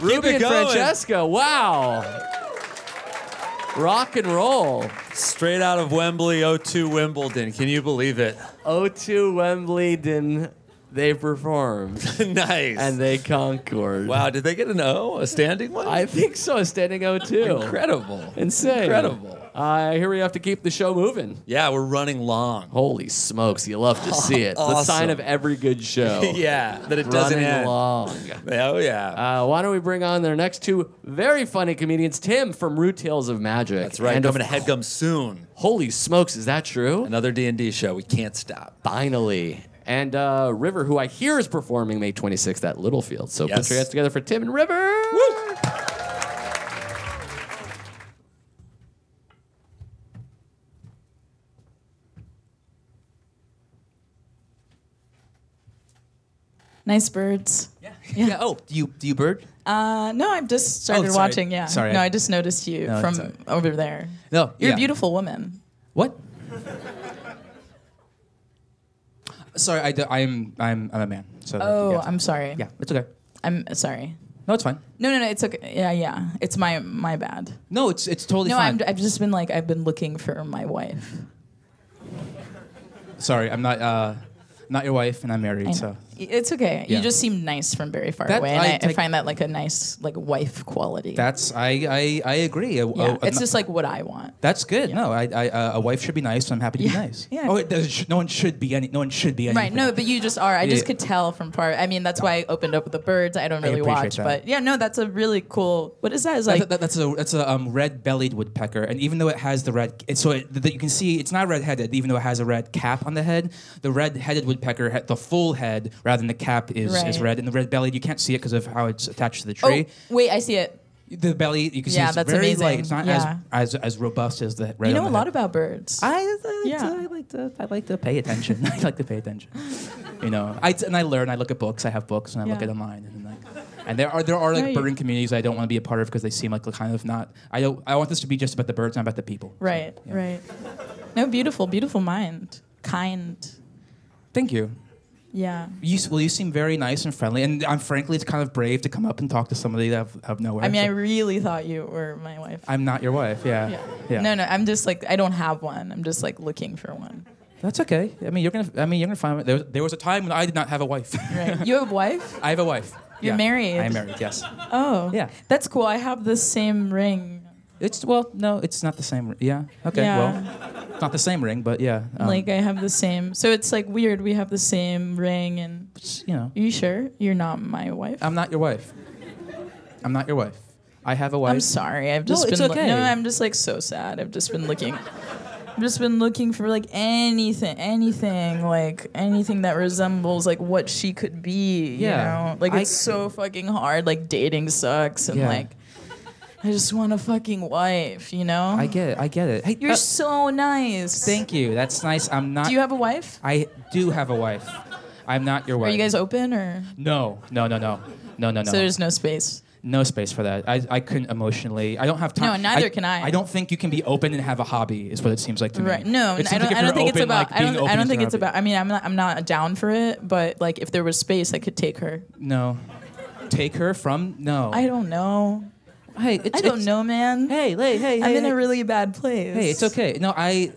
Ruben and Francesca, wow. Rock and roll. Straight out of Wembley, oh two Wimbledon. Can you believe it? oh two Wimbledon, they performed. Nice. And they conquered. Wow, did they get an O? A standing one? I think so, a standing oh two. Incredible. Insane. Incredible. Uh, here we have to keep the show moving. Yeah, we're running long. Holy smokes, you love to see it. Awesome. The sign of every good show. Yeah, that it doesn't running end. Long. Oh, yeah. Uh, why don't we bring on their next two very funny comedians, Tim from Rude Tales of Magic. That's right, coming to HeadGum soon. Holy smokes, is that true? Another D and D show, we can't stop. Finally. And uh, River, who I hear is performing May twenty-sixth at Littlefield. So yes. Put your hands together for Tim and River. Woo! Nice birds. Yeah. yeah. Yeah. Oh, do you do you bird? Uh, no, I've just started oh, watching. Yeah. Sorry. No, I just noticed you no, from over there. No, you're yeah. a beautiful woman. What? Sorry, I do, I'm I'm I'm a man. So oh, I'm sorry. Yeah, it's okay. I'm sorry. No, it's fine. No, no, no, it's okay. Yeah, yeah, it's my my bad. No, it's it's totally no, fine. No, I've just been like I've been looking for my wife. Sorry, I'm not. Uh, Not your wife, and I'm married, so it's okay. Yeah. You just seem nice from very far that, away, and I, I, I find that like a nice like wife quality. That's I I, I agree. A, yeah. a, a, it's just like what I want. That's good. Yeah. No, I, I uh, a wife should be nice. So I'm happy to yeah. be nice. Yeah. Oh, it, no one should be any. No one should be any. Right. No, but you just are. I yeah. just could tell from part. I mean, that's why I opened up with the birds. I don't really I watch, that. But yeah, no, that's a really cool. What is that? Is like that, that, that's a that's a um, red-bellied woodpecker, and even though it has the red, it's so it, that you can see it's not red-headed, even though it has a red cap on the head. The red-headed woodpecker, the full head. Rather than the cap is, right. is red, and the red belly you can't see it because of how it's attached to the tree. Oh, wait, I see it. The belly you can yeah, see it's that's very amazing. Like, it's not yeah. as, as as robust as the red. You know a lot head. About birds. I, I, like yeah. to, I like to I like to pay attention. I like to pay attention. You know, I and I learn. I look at books. I have books, and I yeah. look at online, and like, and there are there are like right. birding communities I don't want to be a part of because they seem like kind of not. I don't. I want this to be just about the birds, not about the people. Right. So, yeah. Right. No, beautiful, beautiful mind, kind. Thank you. Yeah. You, well, you seem very nice and friendly, and I'm frankly, it's kind of brave to come up and talk to somebody that I've, I've nowhere. I mean, so. I really thought you were my wife. I'm not your wife. Yeah. yeah. yeah. No, no. I'm just like I don't have one. I'm just like looking for one. That's okay. I mean, you're gonna. I mean, you're gonna find. There was, there was a time when I did not have a wife. Right. You have a wife? I have a wife. You're yeah. married. I'm married. Yes. Oh. Yeah. That's cool. I have the same ring. It's well, no, it's not the same. Yeah. Okay. Yeah. Well. Not the same ring, but yeah. Um. Like I have the same, so it's like weird. We have the same ring, and you know. Are you sure you're not my wife? I'm not your wife. I'm not your wife. I have a wife. I'm sorry. I've just no, been. It's okay. No, I'm just like so sad. I've just been looking. I've just been looking for like anything, anything like anything that resembles like what she could be. Yeah. You know? Like I, it's so fucking hard. Like dating sucks, and yeah. like. I just want a fucking wife, you know? I get it, I get it. Hey, you're uh, so nice. Thank you, that's nice. I'm not... Do you have a wife? I do have a wife. I'm not your wife. Are you guys open or...? No, no, no, no. No, no, no. So there's no space? No space for that. I, I couldn't emotionally... I don't have time... No, neither I, can I. I don't think you can be open and have a hobby, is what it seems like to right. me. No, I don't, like I don't think open, it's about... Like, I don't, I don't think it's hobby. About... I mean, I'm not, I'm not down for it, but like if there was space, I could take her. No. Take her from? No. I don't know. Hey, it's, I don't it's, know, man. Hey, hey, hey, I'm hey, in hey. a really bad place. Hey, it's okay. No, I,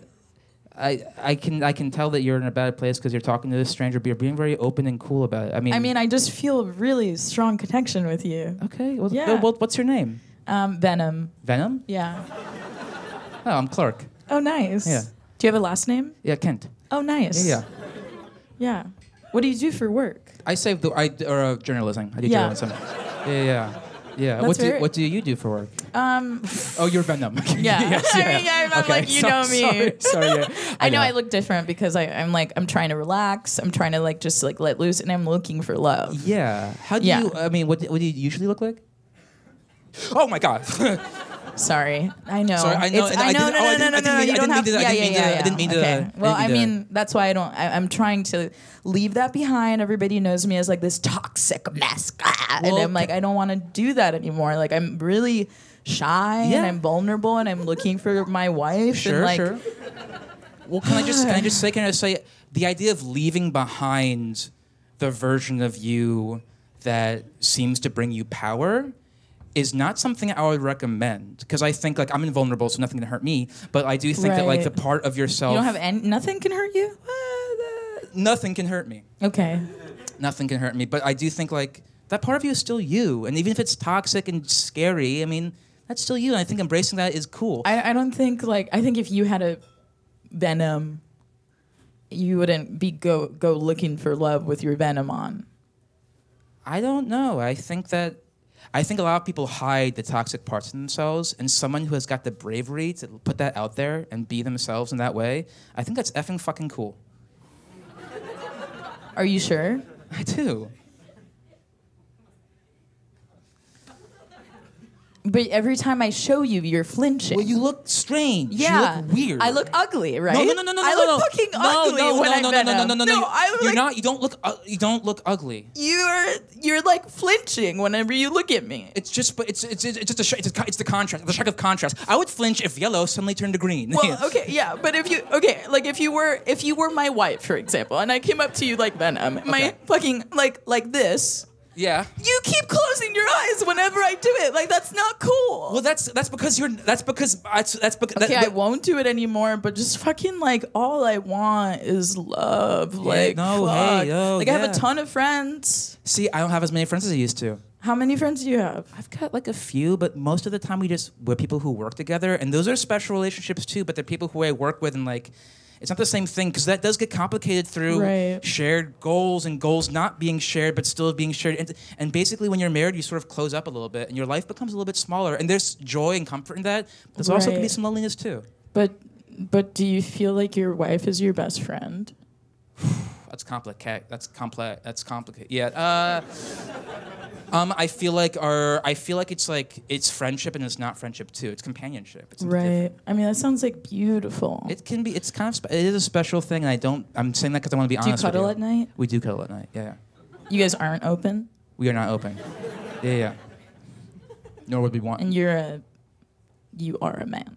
I, I can, I can tell that you're in a bad place because you're talking to this stranger, but you're being very open and cool about it. I mean, I mean, I just feel really strong connection with you. Okay. Well, yeah. well what's your name? Um, Venom. Venom? Yeah. Oh, I'm Clark. Oh, nice. Yeah. Do you have a last name? Yeah, Kent. Oh, nice. Yeah. Yeah. What do you do for work? I save the I or uh, journalism. I do yeah. journalism. Yeah, yeah. Yeah. What do, you, what do you do for work? Um, oh, you're Venom. Yeah. yes, yeah, yeah. I mean, yeah, I'm okay. like, you so, know me. Sorry. sorry yeah. I, I know, know I look different because I, I'm like, I'm trying to relax. I'm trying to like just like let loose, and I'm looking for love. Yeah. How do yeah. you? I mean, what, what do you usually look like? Oh my God. Sorry, I know. Sorry, I know. It's, I, I know. No, no, no, no, no. You don't have to. Yeah, yeah, yeah. I didn't mean to. Well, I mean, that's why I don't. I, I'm trying to leave that behind. Everybody knows me as like this toxic mess, well, and I'm like, I don't want to do that anymore. Like, I'm really shy yeah. and I'm vulnerable, and I'm looking for my wife. Sure, and like, sure. Well, can I just can I just say can I just say the idea of leaving behind the version of you that seems to bring you power is not something I would recommend, because I think like I'm invulnerable, so nothing can hurt me. But I do think right. that like the part of yourself you don't have any, nothing can hurt you. Uh, nothing can hurt me. Okay. Nothing can hurt me, but I do think like that part of you is still you, and even if it's toxic and scary, I mean that's still you. And I think embracing that is cool. I, I don't think like I think if you had a Venom, you wouldn't be go go looking for love with your Venom on. I don't know. I think that. I think a lot of people hide the toxic parts of themselves, and someone who has got the bravery to put that out there and be themselves in that way, I think that's effing fucking cool. Are you sure? I do. But every time I show you, you're flinching. Well, you look strange. Yeah. You look weird. I look ugly, right? No, no, no, no, no, I look no, no. fucking ugly no, no, when no, I'm no, Venom. No, no, no, no, no, no, no. You're like, not. You don't look. Uh, you don't look ugly. You're you're like flinching whenever you look at me. It's just, but it's it's it's just a it's, a, it's the contrast, the shock of contrast. I would flinch if yellow suddenly turned to green. Well, okay, yeah, but if you okay, like if you were if you were my wife, for example, and I came up to you like Venom, okay. my fucking like like this. Yeah. You keep closing your eyes whenever I do it. Like that's not cool. Well, that's that's because you're that's because that's that's because Okay, that, I won't do it anymore, but just fucking like all I want is love. Yeah, like no, fuck. Hey, yo, like yeah. I have a ton of friends. See, I don't have as many friends as I used to. How many friends do you have? I've got like a few, but most of the time we just we're people who work together, and those are special relationships too, but they're people who I work with and like it's not the same thing, because that does get complicated through right. shared goals and goals not being shared, but still being shared. And, and basically, when you're married, you sort of close up a little bit, and your life becomes a little bit smaller. And there's joy and comfort in that. There's right. also can be some loneliness too. But, but do you feel like your wife is your best friend? That's complicated. That's complex. That's complicated. Yeah. Uh, um, I feel like our. I feel like it's like it's friendship, and it's not friendship too. It's companionship. It's right. Different. I mean, that sounds like beautiful. It can be. It's kind of. It is a special thing. And I don't. I'm saying that because I want to be do honest. Do you cuddle with you. at night? We do cuddle at night. Yeah, yeah. You guys aren't open. We are not open. Yeah, yeah. Nor would we want. And you're a. You are a man.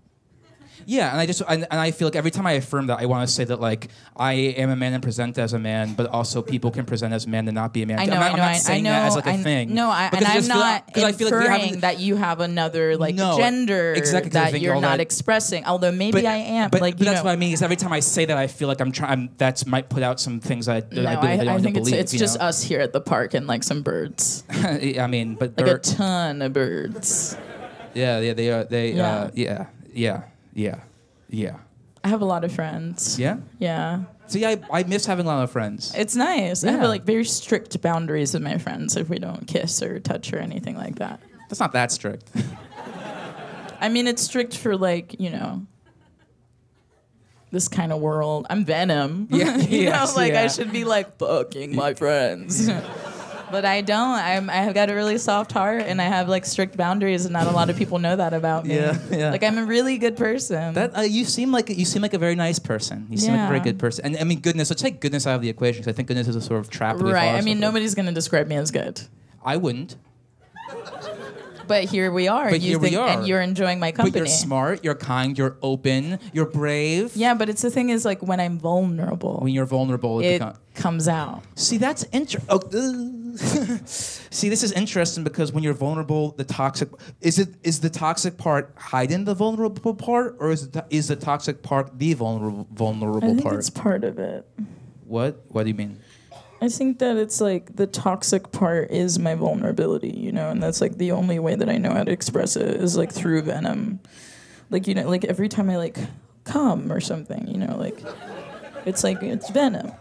Yeah, and I just and, and I feel like every time I affirm that, I want to say that like I am a man and present as a man, but also people can present as men and not be a man. I know, I'm not, I know, I'm not saying I know, that as like a I, thing. No, I, and I'm not feel, inferring I feel like that you have another like no, gender exactly, that you're not that. expressing. Although maybe but, I am. But, like, but that's know. what I mean. Is every time I say that, I feel like I'm trying. That's might put out some things that I, that no, I, I, I, I don't think believe. It's, it's just know? us here at the park and like some birds. I mean, but like a ton of birds. Yeah, yeah, they are. They yeah, yeah, yeah. Yeah, yeah. I have a lot of friends. Yeah? Yeah. See, I, I miss having a lot of friends. It's nice. Yeah. I have like very strict boundaries with my friends if we don't kiss or touch or anything like that. That's not that strict. I mean, it's strict for like, you know, this kind of world. I'm Venom. Yeah. you yes, know, like yeah. I should be like fucking my friends. But I don't. I'm, I have got a really soft heart, and I have like strict boundaries, and not a lot of people know that about me. Yeah, yeah. Like I'm a really good person. That uh, you seem like you seem like a very nice person. You seem yeah. like a very good person. And I mean, goodness. Let's take goodness out of the equation, because I think goodness is a sort of trap. Right. I mean, nobody's gonna describe me as good. I wouldn't. But here we are. But you here think, we are. And you're enjoying my company. But you're smart, you're kind, you're open, you're brave. Yeah, but it's the thing is, like, when I'm vulnerable. When you're vulnerable, it, it becomes... comes out. See, that's interesting. Oh, See, this is interesting because when you're vulnerable, the toxic... Is it is the toxic part hiding the vulnerable part? Or is, it, is the toxic part the vulnerable, vulnerable part? I think part? it's part of it. What? What do you mean? I think that it's like the toxic part is my vulnerability, you know, and that's like the only way that I know how to express it is like through Venom. Like, you know, like every time I like come or something, you know, like it's like it's Venom.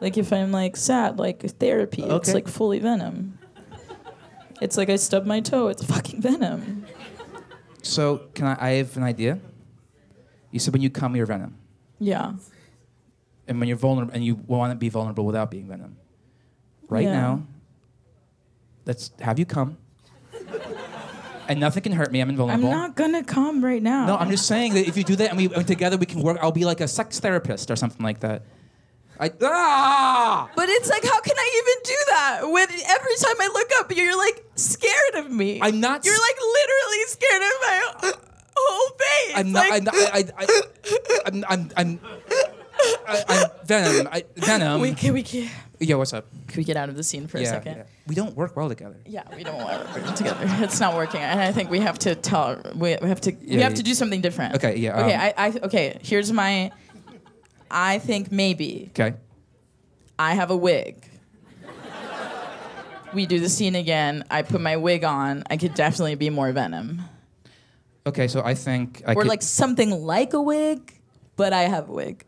Like if I'm like sad, like therapy, okay. it's like fully Venom. It's like I stub my toe, it's fucking Venom. So can I, I have an idea? You said when you come, you're Venom. Yeah. And when you're vulnerable, and you want to be vulnerable without being Venom. Right yeah. now, let's have you come. and nothing can hurt me. I'm invulnerable. I'm not gonna come right now. No, I'm just saying that if you do that and we and together we can work. I'll be like a sex therapist or something like that. I, ah! But it's like, how can I even do that? When every time I look up, you're like scared of me. I'm not. You're like literally scared of my whole face. I'm not. Like, I'm, not I, I, I, I'm. I'm. I'm. I, I'm Venom. I, Venom. We can. We can. Yeah, what's up? Can we get out of the scene for yeah, a second? Yeah. We don't work well together. Yeah, we don't work together. It's not working, and I think we have to tell. We have to. Yeah, we have yeah. to do something different. Okay. Yeah. Okay. Um, I, I. Okay. Here's my. I think maybe. Okay. I have a wig. We do the scene again. I put my wig on. I could definitely be more Venom. Okay, so I think I or could... like something like a wig, but I have a wig.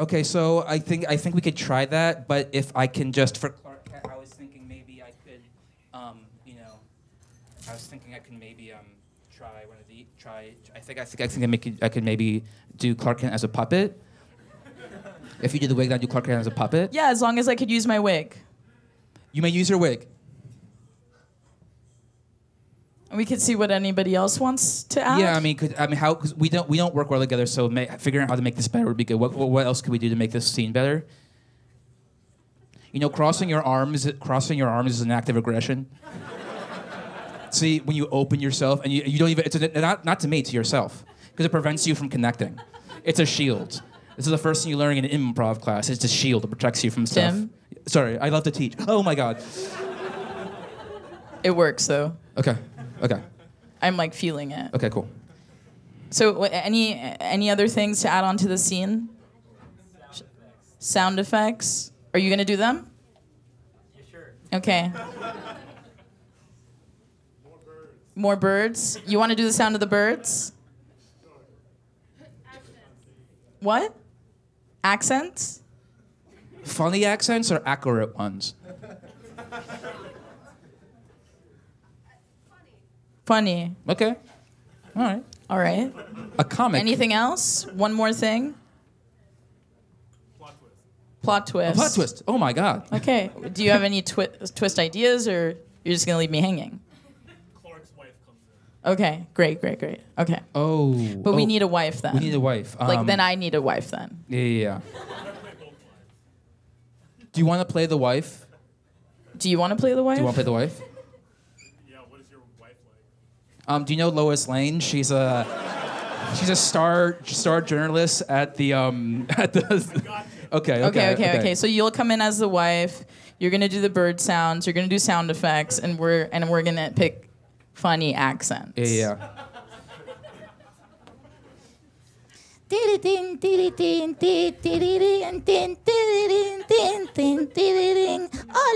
Okay, so I think I think we could try that, but if I can just for Clark Kent, I was thinking maybe I could, um, you know, I was thinking I could maybe um try one of the try. I think I think I think I make it, I could maybe do Clark Kent as a puppet. If you do the wig, then I do Clark Kent as a puppet? Yeah, as long as I could use my wig. You may use your wig. And we could see what anybody else wants to add. Yeah, I mean, could, I mean, how? Because we don't we don't work well together, so may, figuring out how to make this better would be good. What, what else could we do to make this scene better? You know, crossing your arms, crossing your arms is an act of aggression. See, when you open yourself, and you you don't even it's a, not not to me, to yourself, because it prevents you from connecting. It's a shield. This is the first thing you learn in an improv class. It's a shield that protects you from stuff. Tim? Sorry, I love to teach. Oh my God. It works though. Okay, okay. I'm like feeling it. Okay, cool. So any any other things to add on to the scene? Sound effects. Sound effects. Are you gonna do them? Yeah, sure. Okay. More birds. More birds? You wanna do the sound of the birds? What? Accents? Funny accents or accurate ones? Funny. Funny. Okay. All right. All right. A comic. Anything else? One more thing? Plot twist. Plot twist. A plot twist. Oh my God. Okay. Do you have any twi twist ideas, or you're just going to leave me hanging? Clark's wife comes in. Okay. Great, great, great. Okay. Oh. But oh. we need a wife then. We need a wife. Um, like, then I need a wife then. Yeah, yeah, yeah. Do you want to play the wife? Do you want to play the wife? Do you want to play the wife? Yeah, what is your wife like? Um, do you know Lois Lane? She's a she's a star star journalist at the um at the okay, okay, okay, okay, okay, okay. So you'll come in as the wife. You're going to do the bird sounds. You're going to do sound effects, and we're and we're going to pick funny accents. Yeah, yeah. Oh,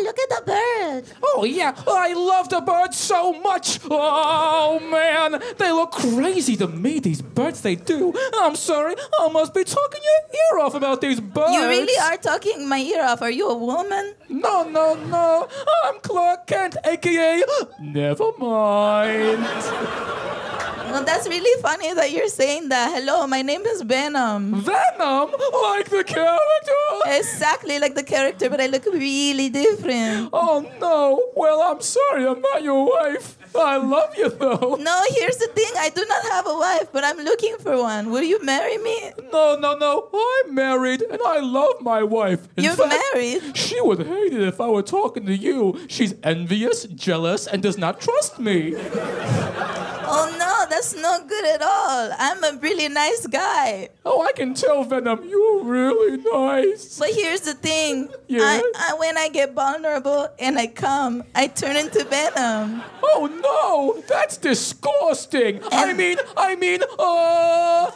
look at the bird. Oh, yeah. I love the birds so much. Oh, man. They look crazy to me, these birds. They do. I'm sorry. I must be talking your ear off about these birds. You really are talking my ear off. Are you a woman? No, no, no. I'm Clark Kent, a k a. Never mind. Well, that's really funny that you're saying that. Hello, my name is Venom. Venom? Like the character? Exactly like the character, but I look really different. Oh, no. Well, I'm sorry. I'm not your wife. I love you, though. No, here's the thing. I do not have a wife, but I'm looking for one. Will you marry me? No, no, no. I'm married, and I love my wife. In You're fact, married? She would hate it if I were talking to you. She's envious, jealous, and does not trust me. Oh, no, that's not good at all. I'm a really nice guy. Oh, I can tell, Venom, you're really nice. But here's the thing. Yeah? I, I, when I get vulnerable and I come, I turn into Venom. Oh, no, that's disgusting. And I mean, I mean, uh...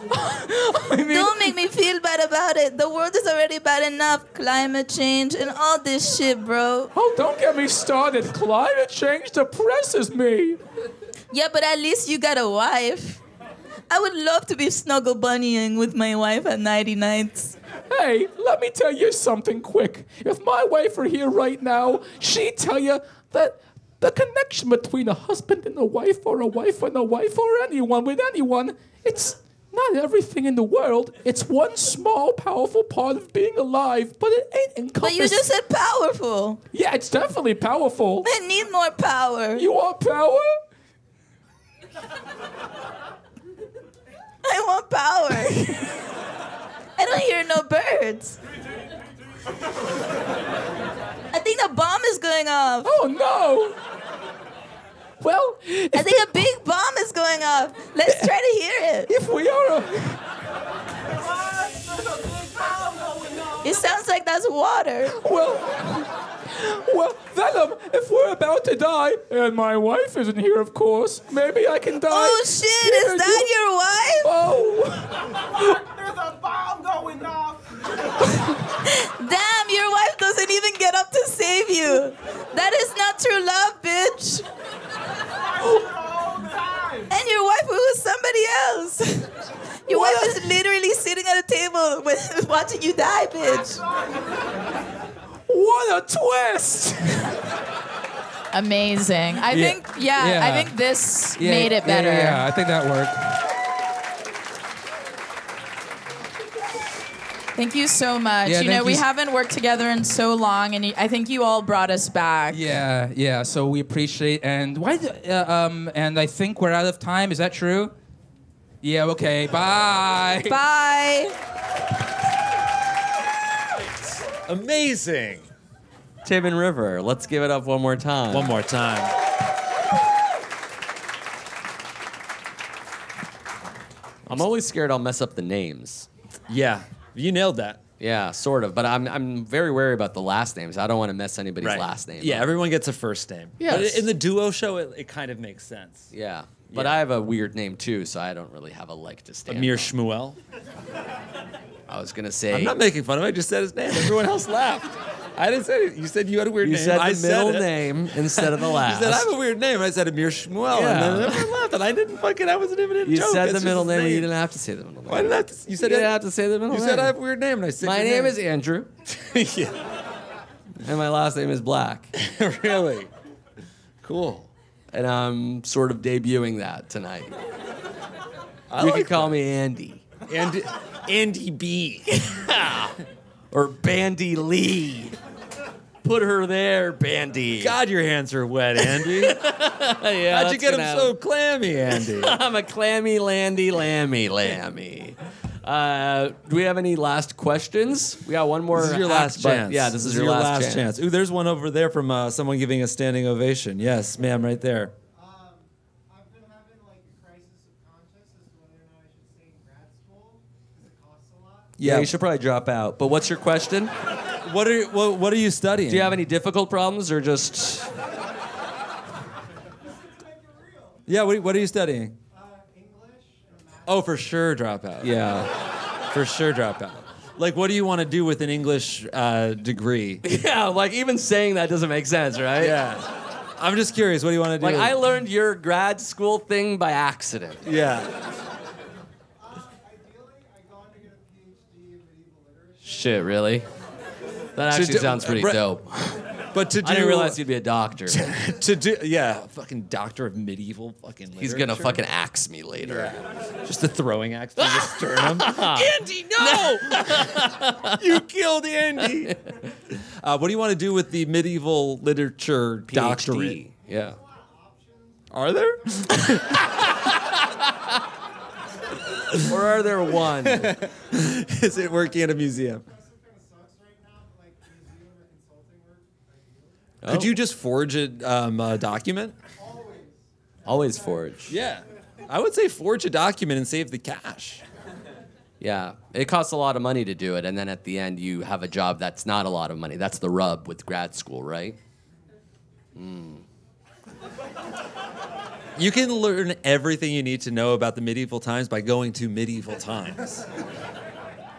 I mean, don't make me feel bad about it. The world is already bad enough. Climate change and all this shit, bro. Oh, don't get me started. Climate change depresses me. Yeah, but at least you got a wife. I would love to be snuggle bunnying with my wife at nighty nights. Hey, let me tell you something quick. If my wife were here right now, she'd tell you that the connection between a husband and a wife, or a wife and a wife, or anyone with anyone, it's not everything in the world. It's one small, powerful part of being alive, but it ain't encompassed. But you just said powerful. Yeah, it's definitely powerful. I need more power. You want power? I want power. I don't hear no birds. I think the bomb is going off. Oh, no. Well, I think a big bomb is going off. Let's try to hear it. If we are a... It sounds like that's water. Well... Well, Venom, if we're about to die, and my wife isn't here, of course, maybe I can die. Oh, shit, is that you... your wife? Oh. There's a bomb going off. Damn, your wife doesn't even get up to save you. That is not true love, bitch. And your wife was somebody else. Your what? wife is literally sitting at a table with, watching you die, bitch. What a twist! Amazing. I yeah. think, yeah, yeah, I think this yeah, made it better. Yeah, yeah, I think that worked. Thank you so much. Yeah, you know, you we haven't worked together in so long, and I think you all brought us back. Yeah, yeah. So we appreciate. And why? The, uh, um, and I think we're out of time. Is that true? Yeah. Okay. Bye. Bye. Amazing. Tim and River, let's give it up one more time. One more time. I'm always scared I'll mess up the names. Yeah, you nailed that. Yeah, sort of, but I'm I'm very wary about the last names. I don't want to mess anybody's right. last name. Yeah, up. Everyone gets a first name. Yeah, but in the duo show, it, it kind of makes sense. Yeah, but yeah. I have a weird name too, so I don't really have a leg to stand. Amir Shmuel. I was going to say... I'm not making fun of him. I just said his name. Everyone else laughed. I didn't say it. You said you had a weird you name. You said the I middle said name instead of the last. You said, I have a weird name. I said Amir Shmuel. Yeah. And then everyone laughed. And I didn't fucking... I wasn't even in You joke. said it's the middle name, name, and you didn't have to say the middle name. I didn't have to, you said you didn't have to say the middle you name. You said I have a weird name, and I said My name, name is Andrew. Yeah. And my last name is Black. Really? Cool. And I'm sort of debuting that tonight. I you like could call that. me Andy. Andy... Andy B. Or Bandy Lee. Put her there, Bandy. God, your hands are wet, Andy. Yeah, how'd you get them happen. so clammy, Andy? I'm a clammy, landy, lammy, lammy. Uh, do we have any last questions? We got one more. This is your last ask, chance. Yeah, this, this is, is your, your last, last chance. chance. Ooh, there's one over there from uh, someone giving a standing ovation. Yes, ma'am, right there. Yeah, you should probably drop out. But what's your question? What are what, what are you studying? Do you have any difficult problems or just? Yeah, what, what are you studying? Uh, English and math. Oh, for sure, drop out. Yeah, for sure, drop out. Like, what do you want to do with an English uh, degree? Yeah, like even saying that doesn't make sense, right? Yeah, I'm just curious. What do you want to do? Like, I learned your grad school thing by accident. Yeah. Shit, really? That actually do, sounds pretty right, dope. But to do, I didn't realize you'd be a doctor. To, to do, yeah, fucking doctor of medieval fucking literature. He's gonna fucking axe me later. Yeah. Just a throwing axe to his sternum. Andy, no! You killed Andy. Uh, what do you want to do with the medieval literature PhD. doctorate? Yeah. Are there? Or are there one? Is it working at a museum? Oh. Could you just forge a um, uh, document? Always. Always forge. Yeah. I would say forge a document and save the cash. Yeah. It costs a lot of money to do it, and then at the end you have a job that's not a lot of money. That's the rub with grad school, right? Mm. You can learn everything you need to know about the medieval times by going to medieval times.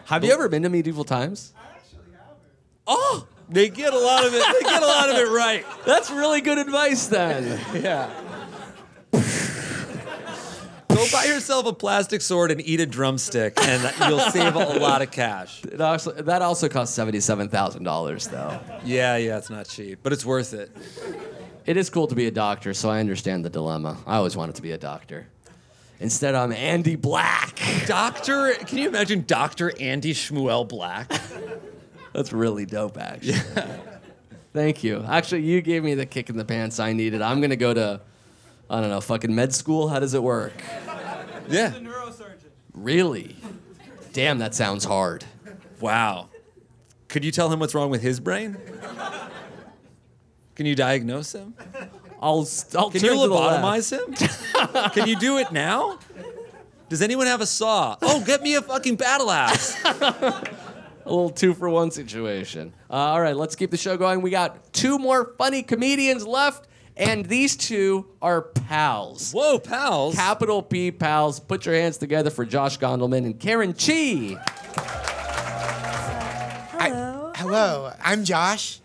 Have you ever been to medieval times? I actually haven't. Oh, they get a lot of it. They get a lot of it right. That's really good advice, then. Yeah. Go buy yourself a plastic sword and eat a drumstick, and you'll save a lot of cash. It also, that also costs seventy-seven thousand dollars, though. Yeah, yeah, it's not cheap, but it's worth it. It is cool to be a doctor, so I understand the dilemma. I always wanted to be a doctor. Instead, I'm Andy Black. Doctor, can you imagine Doctor Andy Shmuel Black? That's really dope, actually. Yeah. Thank you. Actually, you gave me the kick in the pants I needed. I'm going to go to I don't know, fucking med school? How does it work? Yeah. He's a neurosurgeon. Really? Damn, that sounds hard. Wow. Could you tell him what's wrong with his brain? Can you diagnose him? I'll, I'll Can you lobotomize him? Can you do it now? Does anyone have a saw? Oh, get me a fucking battle axe. A little two-for-one situation. Uh, all right, let's keep the show going. We got two more funny comedians left, and these two are pals. Whoa, pals. Capital P pals. Put your hands together for Josh Gondelman and Karen Chee. Hello. I, hello. Hi. I'm Josh.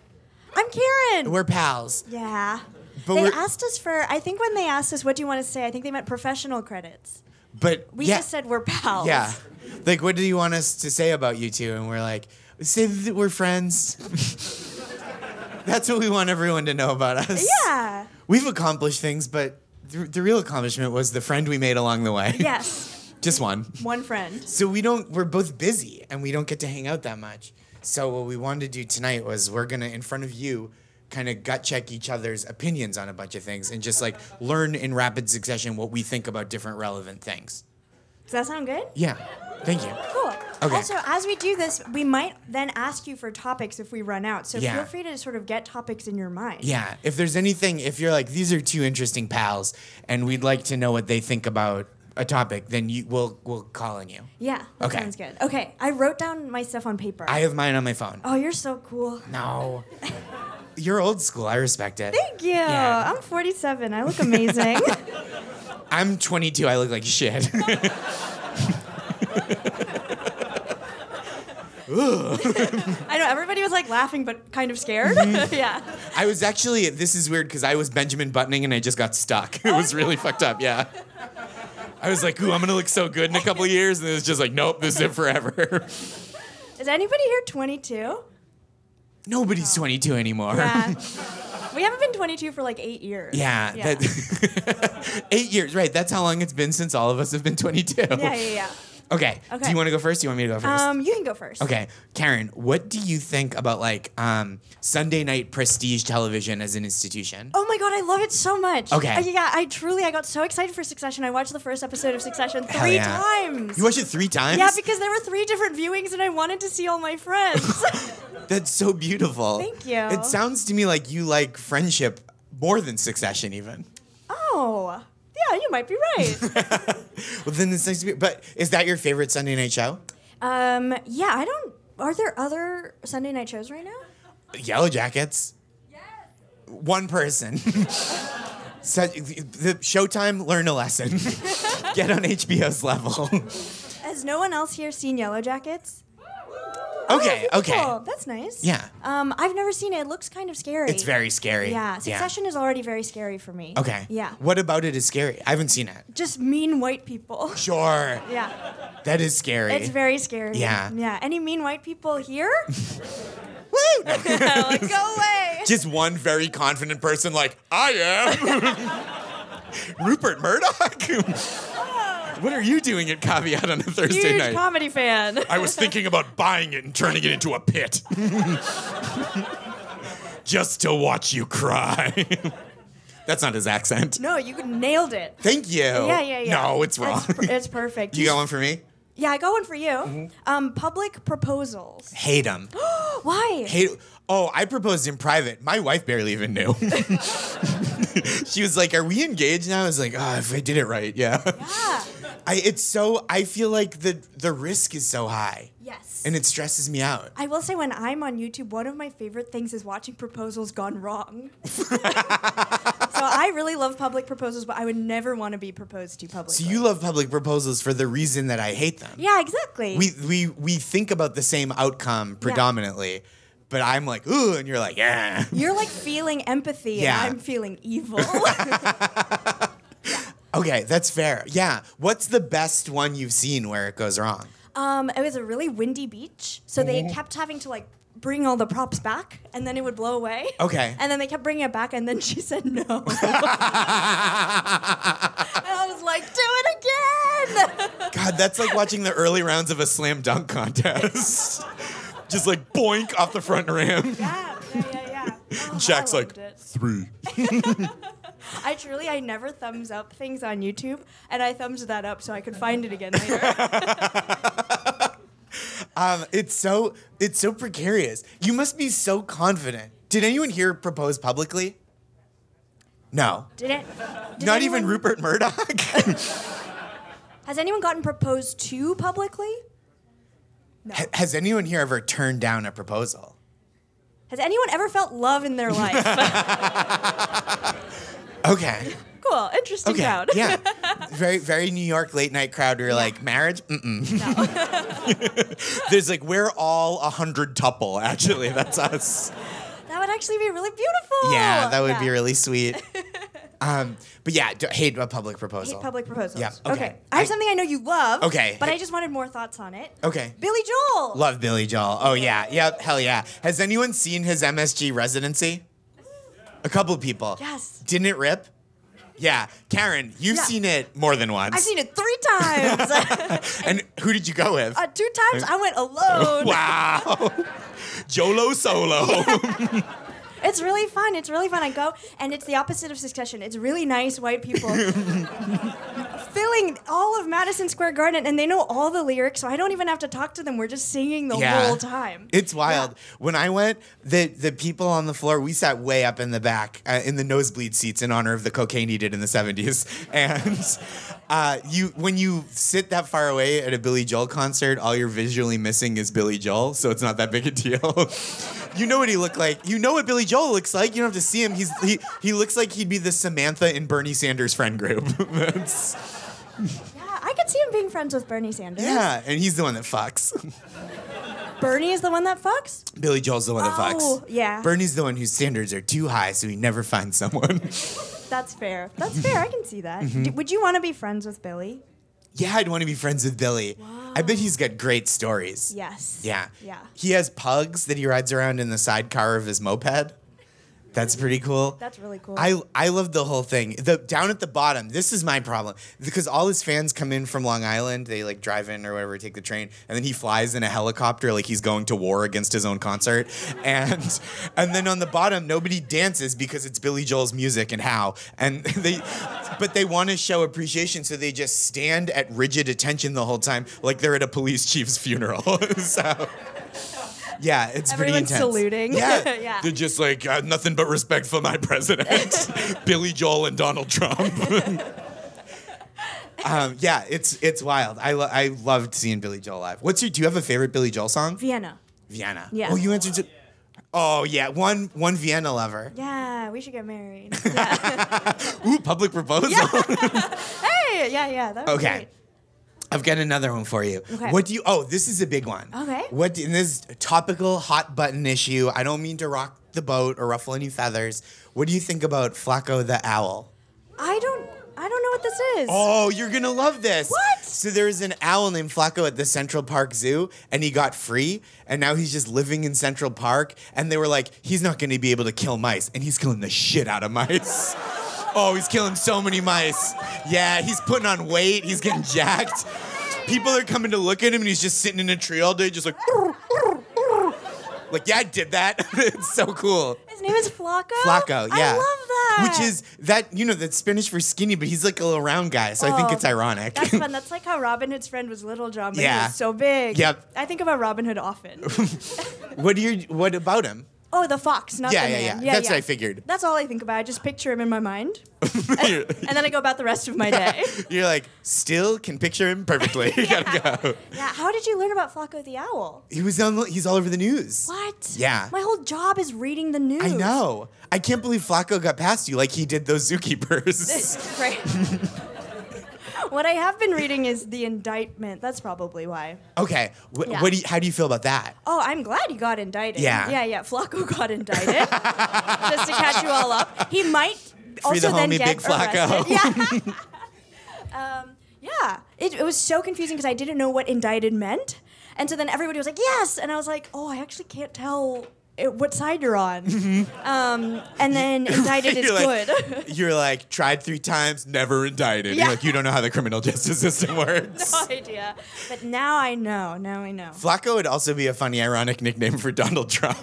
I'm Karen. We're pals. Yeah. But they asked us for, I think when they asked us, what do you want to say? I think they meant professional credits. But we yeah. just said we're pals. Yeah. Like, what do you want us to say about you two? And we're like, say that we're friends. That's what we want everyone to know about us. Yeah. We've accomplished things, but the, the real accomplishment was the friend we made along the way. Yes. Just one. One friend. So we don't, we're both busy and we don't get to hang out that much. So what we wanted to do tonight was we're going to, in front of you, kind of gut check each other's opinions on a bunch of things and just like learn in rapid succession what we think about different relevant things. Does that sound good? Yeah. Thank you. Cool. Okay. Also, as we do this, we might then ask you for topics if we run out. So yeah. feel free to sort of get topics in your mind. Yeah. If there's anything, if you're like, these are two interesting pals and we'd like to know what they think about a topic, then you, we'll, we'll call on you. Yeah, that okay. sounds good. Okay, I wrote down my stuff on paper. I have mine on my phone. Oh, you're so cool. No. You're old school. I respect it. Thank you. Yeah. I'm forty-seven. I look amazing. I'm twenty-two. I look like shit. I know everybody was like laughing, but kind of scared. Mm-hmm. Yeah. I was actually. This is weird because I was Benjamin Buttoning and I just got stuck. It was really fucked up. Yeah. I was like, ooh, I'm gonna look so good in a couple of years, and it was just like, nope, this is it forever. Is anybody here twenty-two? Nobody's oh. twenty-two anymore. Yeah. We haven't been twenty-two for like eight years. Yeah. yeah. That, eight years, right? That's how long it's been since all of us have been twenty-two. Yeah, yeah, yeah. Okay. okay. Do you want to go first? Do you want me to go first? Um, you can go first. Okay, Karen, what do you think about like um, Sunday night prestige television as an institution? Oh my God, I love it so much. Okay. Uh, yeah, I truly, I got so excited for Succession. I watched the first episode of Succession Hell three yeah. times. You watched it three times? Yeah, because there were three different viewings, and I wanted to see all my friends. That's so beautiful. Thank you. It sounds to me like you like friendship more than Succession, even. Oh. Yeah, you might be right. Well, then it's nice to be. But is that your favorite Sunday night show? Um, yeah, I don't. Are there other Sunday night shows right now? Yellow Jackets. Yes. One person. So, the Showtime, learn a lesson. Get on H B O's level. Has no one else here seen Yellow Jackets? Okay, oh, okay. Cool. That's nice. Yeah. Um, I've never seen it. It looks kind of scary. It's very scary. Yeah. Succession yeah. is already very scary for me. Okay. Yeah. What about it is scary? I haven't seen it. Just mean white people. Sure. Yeah. That is scary. It's very scary. Yeah. Yeah. Any mean white people here? Woo! Like, go away. Just one very confident person like, I am. Rupert Murdoch. What are you doing at Caveat on a Thursday Huge night? Huge comedy fan. I was thinking about buying it and turning it into a pit. Just to watch you cry. That's not his accent. No, you nailed it. Thank you. Yeah, yeah, yeah. No, it's wrong. It's, per it's perfect. You got one for me? Yeah, I got one for you. Mm-hmm. um, public proposals. Hate them. Why? Hate. Oh, I proposed in private. My wife barely even knew. She was like, are we engaged now? I was like, oh, if I did it right, yeah. Yeah. I, it's so, I feel like the, the risk is so high. Yes. And it stresses me out. I will say when I'm on YouTube, one of my favorite things is watching proposals gone wrong. So I really love public proposals, but I would never want to be proposed to publicly. So you love public proposals for the reason that I hate them. Yeah, exactly. We, we, we think about the same outcome predominantly. Yeah. But I'm like, ooh, and you're like, yeah. You're like feeling empathy, yeah. and I'm feeling evil. Yeah. Okay, that's fair. Yeah. What's the best one you've seen where it goes wrong? Um, it was a really windy beach, so they kept having to like bring all the props back, and then it would blow away. Okay. And then they kept bringing it back, and then she said no. And I was like, do it again. God, that's like watching the early rounds of a slam dunk contest. Just like boink off the front rim. Yeah, yeah, yeah, yeah. Oh, Jack's like, it. Three. I truly, I never thumbs up things on YouTube, and I thumbs that up so I could find it again later. um, it's so, it's so precarious. You must be so confident. Did anyone here propose publicly? No. Did it? Did Not anyone, even Rupert Murdoch? Has anyone gotten proposed to publicly? No. H has anyone here ever turned down a proposal? Has anyone ever felt love in their life? Okay. Cool. Interesting okay. crowd. Yeah. Very, very New York late night crowd where you're yeah. like, marriage? Mm-mm. No. There's like, we're all a hundred tuple, actually. That's us. That would actually be really beautiful. Yeah, that would yeah. be really sweet. Um, but yeah, do, hate a public proposal. Hate public proposals. Yeah, okay. okay. I have I, something I know you love. Okay. But I just wanted more thoughts on it. Okay. Billy Joel. Love Billy Joel. Oh yeah, yeah, hell yeah. Has anyone seen his M S G residency? A couple of people. Yes. Didn't it rip? Yeah. Karen, you've yeah. seen it more than once. I've seen it three times. And who did you go with? Uh, two times I went alone. Wow. Jolo solo. Yeah. It's really fun. It's really fun. I go, and it's the opposite of Succession. It's really nice white people filling all of Madison Square Garden, and they know all the lyrics, so I don't even have to talk to them. We're just singing the yeah. whole time. It's wild. Yeah. When I went, the, the people on the floor, we sat way up in the back uh, in the nosebleed seats in honor of the cocaine he did in the seventies. And uh, you, when you sit that far away at a Billy Joel concert, all you're visually missing is Billy Joel, so it's not that big a deal. You know what he looked like. You know what Billy Joel looks like. You don't have to see him. He's he he looks like he'd be the Samantha in Bernie Sanders friend group. That's... Yeah, I could see him being friends with Bernie Sanders. Yeah, and he's the one that fucks. Bernie is the one that fucks? Billy Joel's the one oh, that fucks. Oh, yeah. Bernie's the one whose standards are too high, so he never finds someone. That's fair. That's fair. I can see that. Mm-hmm. Do, would you want to be friends with Billy? Yeah, I'd want to be friends with Billy. Wow. I bet he's got great stories. Yes. Yeah. Yeah. He has pugs that he rides around in the sidecar of his moped. That's pretty cool. That's really cool. I, I love the whole thing. The down at the bottom, this is my problem. Because all his fans come in from Long Island, they like drive in or whatever, take the train, and then he flies in a helicopter like he's going to war against his own concert. And and then on the bottom, nobody dances because it's Billy Joel's music and how. And they but they want to show appreciation, so they just stand at rigid attention the whole time, like they're at a police chief's funeral. So yeah, it's Everyone's pretty intense. Saluting. Yeah. Yeah. They're just like, uh, nothing but respect for my president, Billy Joel and Donald Trump. um, yeah, it's it's wild. I, lo I loved seeing Billy Joel live. What's your, do you have a favorite Billy Joel song? Vienna. Vienna. Yeah. Oh, you answered to, oh, yeah, one, one Vienna lover. Yeah, we should get married. Yeah. Ooh, public proposal. Yeah. Hey, yeah, yeah, that was okay. Great. I've got another one for you. Okay. What do you, oh, this is a big one. Okay. What, do, and this is a topical hot button issue. I don't mean to rock the boat or ruffle any feathers. What do you think about Flaco the owl? I don't, I don't know what this is. Oh, you're gonna love this. What? So there was an owl named Flaco at the Central Park Zoo, and he got free, and now he's just living in Central Park, and they were like, he's not gonna be able to kill mice, and he's killing the shit out of mice. Oh, he's killing so many mice. Yeah, he's putting on weight. He's getting jacked. People are coming to look at him, and he's just sitting in a tree all day, just like, urr, urr, urr. Like, yeah, I did that. It's so cool. His name is Flaco? Flaco, yeah. I love that. Which is, that you know, that's Spanish for skinny, but he's like a little round guy, so oh, I think it's ironic. That's fun. That's like how Robin Hood's friend was Little John, but yeah. he was so big. Yep. I think about Robin Hood often. What do you, what about him? Oh, the fox, not yeah, the yeah, man. Yeah, yeah, That's yeah. what I figured. That's all I think about. I just picture him in my mind. and, and then I go about the rest of my day. You're like, still can picture him perfectly. You yeah. gotta go. Yeah, how did you learn about Flaco the owl? He was on, he's all over the news. What? Yeah. My whole job is reading the news. I know. I can't believe Flaco got past you like he did those zookeepers. Right. What I have been reading is the indictment. That's probably why. Okay. Wh yeah. What do you, how do you feel about that? Oh, I'm glad he got indicted. Yeah. Yeah, yeah. Flaco got indicted. Just to catch you all up. He might Free also the then homie, get big Flaco. Arrested. Yeah. um, yeah. It, it was so confusing because I didn't know what indicted meant. And so then everybody was like, yes. And I was like, oh, I actually can't tell it, what side you're on. Mm-hmm. um, and then indicted is like, good. You're like, tried three times, never indicted. Yeah. You're like, you don't know how the criminal justice system works. No idea. But now I know. Now I know. Flaco would also be a funny, ironic nickname for Donald Trump.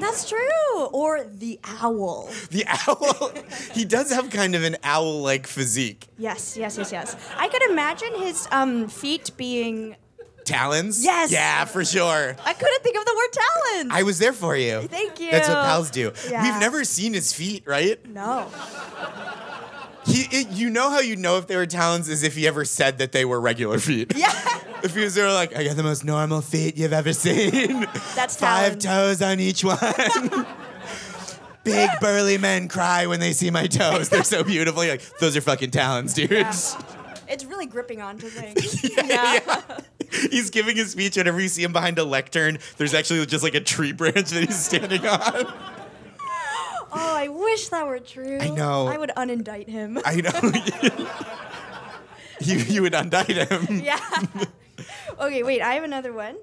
That's true. Or the owl. The owl. He does have kind of an owl-like physique. Yes, yes, yes, yes. I could imagine his um, feet being... Talons? Yes. Yeah, for sure. I couldn't think of the word talons. I was there for you. Thank you. That's what pals do. Yeah. We've never seen his feet, right? No. He, it, you know how you know if they were talons is if he ever said that they were regular feet. Yeah. If he was there like, I got the most normal feet you've ever seen. That's Five talons. toes on each one. Big burly men cry when they see my toes. They're so beautiful. You're like, those are fucking talons, dude. Yeah. It's really gripping onto things. yeah. yeah. yeah. He's giving his speech whenever you see him behind a lectern. There's actually just like a tree branch that he's standing on. Oh, I wish that were true. I know. I would unindict him. I know. you, you would undict him. Yeah. Okay, wait, I have another one.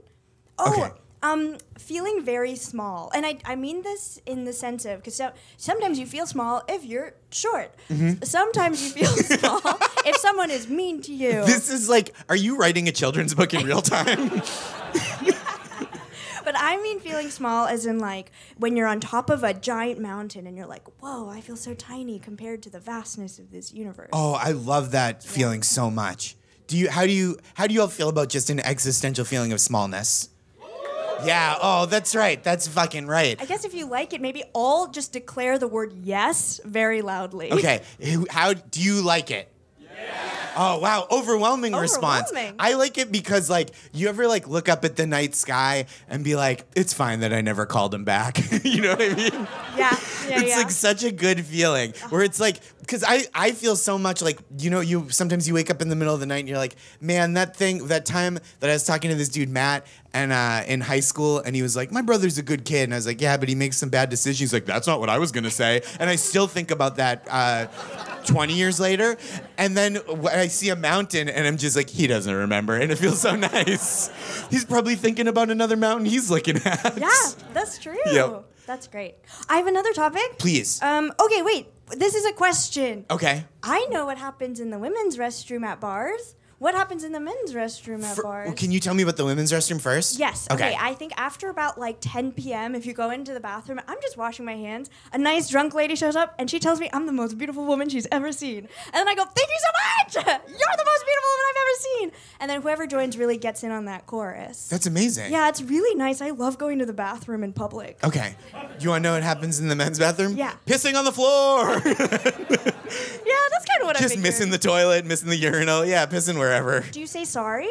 Oh, okay. um, feeling very small. And I, I mean this in the sense of, because so, sometimes you feel small if you're short. Mm-hmm. Sometimes you feel small if someone is mean to you. This is like, are you writing a children's book in real time? But I mean feeling small as in like when you're on top of a giant mountain and you're like, whoa, I feel so tiny compared to the vastness of this universe. Oh, I love that yeah. feeling so much. Do you? How do you? How do you all feel about just an existential feeling of smallness? Yeah, oh, that's right. That's fucking right. I guess if you like it, maybe all just declare the word yes very loudly. Okay, how do you like it? Yeah. Oh, wow, overwhelming, overwhelming response. I like it because, like, you ever, like, look up at the night sky and be like, it's fine that I never called him back. You know what I mean? Yeah, yeah, It's, yeah. like, such a good feeling where it's, like, because I, I feel so much, like, you know, you sometimes you wake up in the middle of the night and you're like, man, that thing, that time that I was talking to this dude, Matt, and uh, in high school, and he was like, my brother's a good kid. And I was like, yeah, but he makes some bad decisions. He's like, that's not what I was going to say. And I still think about that uh, twenty years later. And then I see a mountain, and I'm just like, he doesn't remember. And it feels so nice. He's probably thinking about another mountain he's looking at. Yeah, that's true. Yep. That's great. I have another topic. Please. Um, okay, wait. This is a question. Okay. I know what happens in the women's restroom at bars. What happens in the men's restroom at For, bars? Can you tell me about the women's restroom first? Yes. Okay. okay. I think after about like ten p m, if you go into the bathroom, I'm just washing my hands. A nice drunk lady shows up and she tells me I'm the most beautiful woman she's ever seen. And then I go, thank you so much! You're the most beautiful woman I've ever seen! And then whoever joins really gets in on that chorus. That's amazing. Yeah, it's really nice. I love going to the bathroom in public. Okay. You want to know what happens in the men's bathroom? Yeah. Pissing on the floor! Yeah, that's kind of what I Just missing the toilet, missing the urinal. Yeah, pissing wherever. Do you say sorry?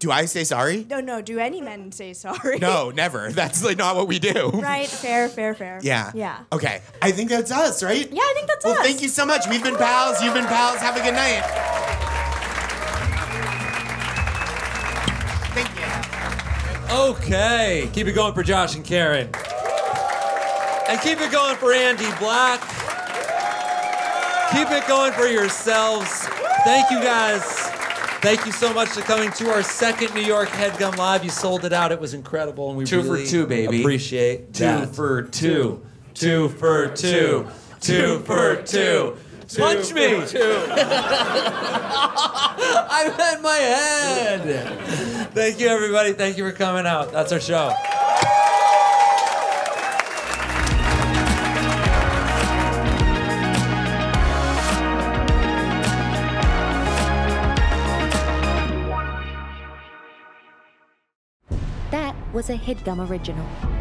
Do I say sorry? No, no. Do any men say sorry? No, never. That's like not what we do. Right. Fair, fair, fair. Yeah. Yeah. Okay. I think that's us, right? Yeah, I think that's well, us. Well, thank you so much. We've been pals. You've been pals. Have a good night. Thank you. Okay. Keep it going for Josh and Karen. And keep it going for Andy Black. Keep it going for yourselves. Thank you guys. Thank you so much for coming to our second New York HeadGum Live. You sold it out. It was incredible, and we two really for two, baby. appreciate two that. For two. Two, two for two, two for two, two punch for me. Two. I bent my head. Thank you, everybody. Thank you for coming out. That's our show. Was a HeadGum original.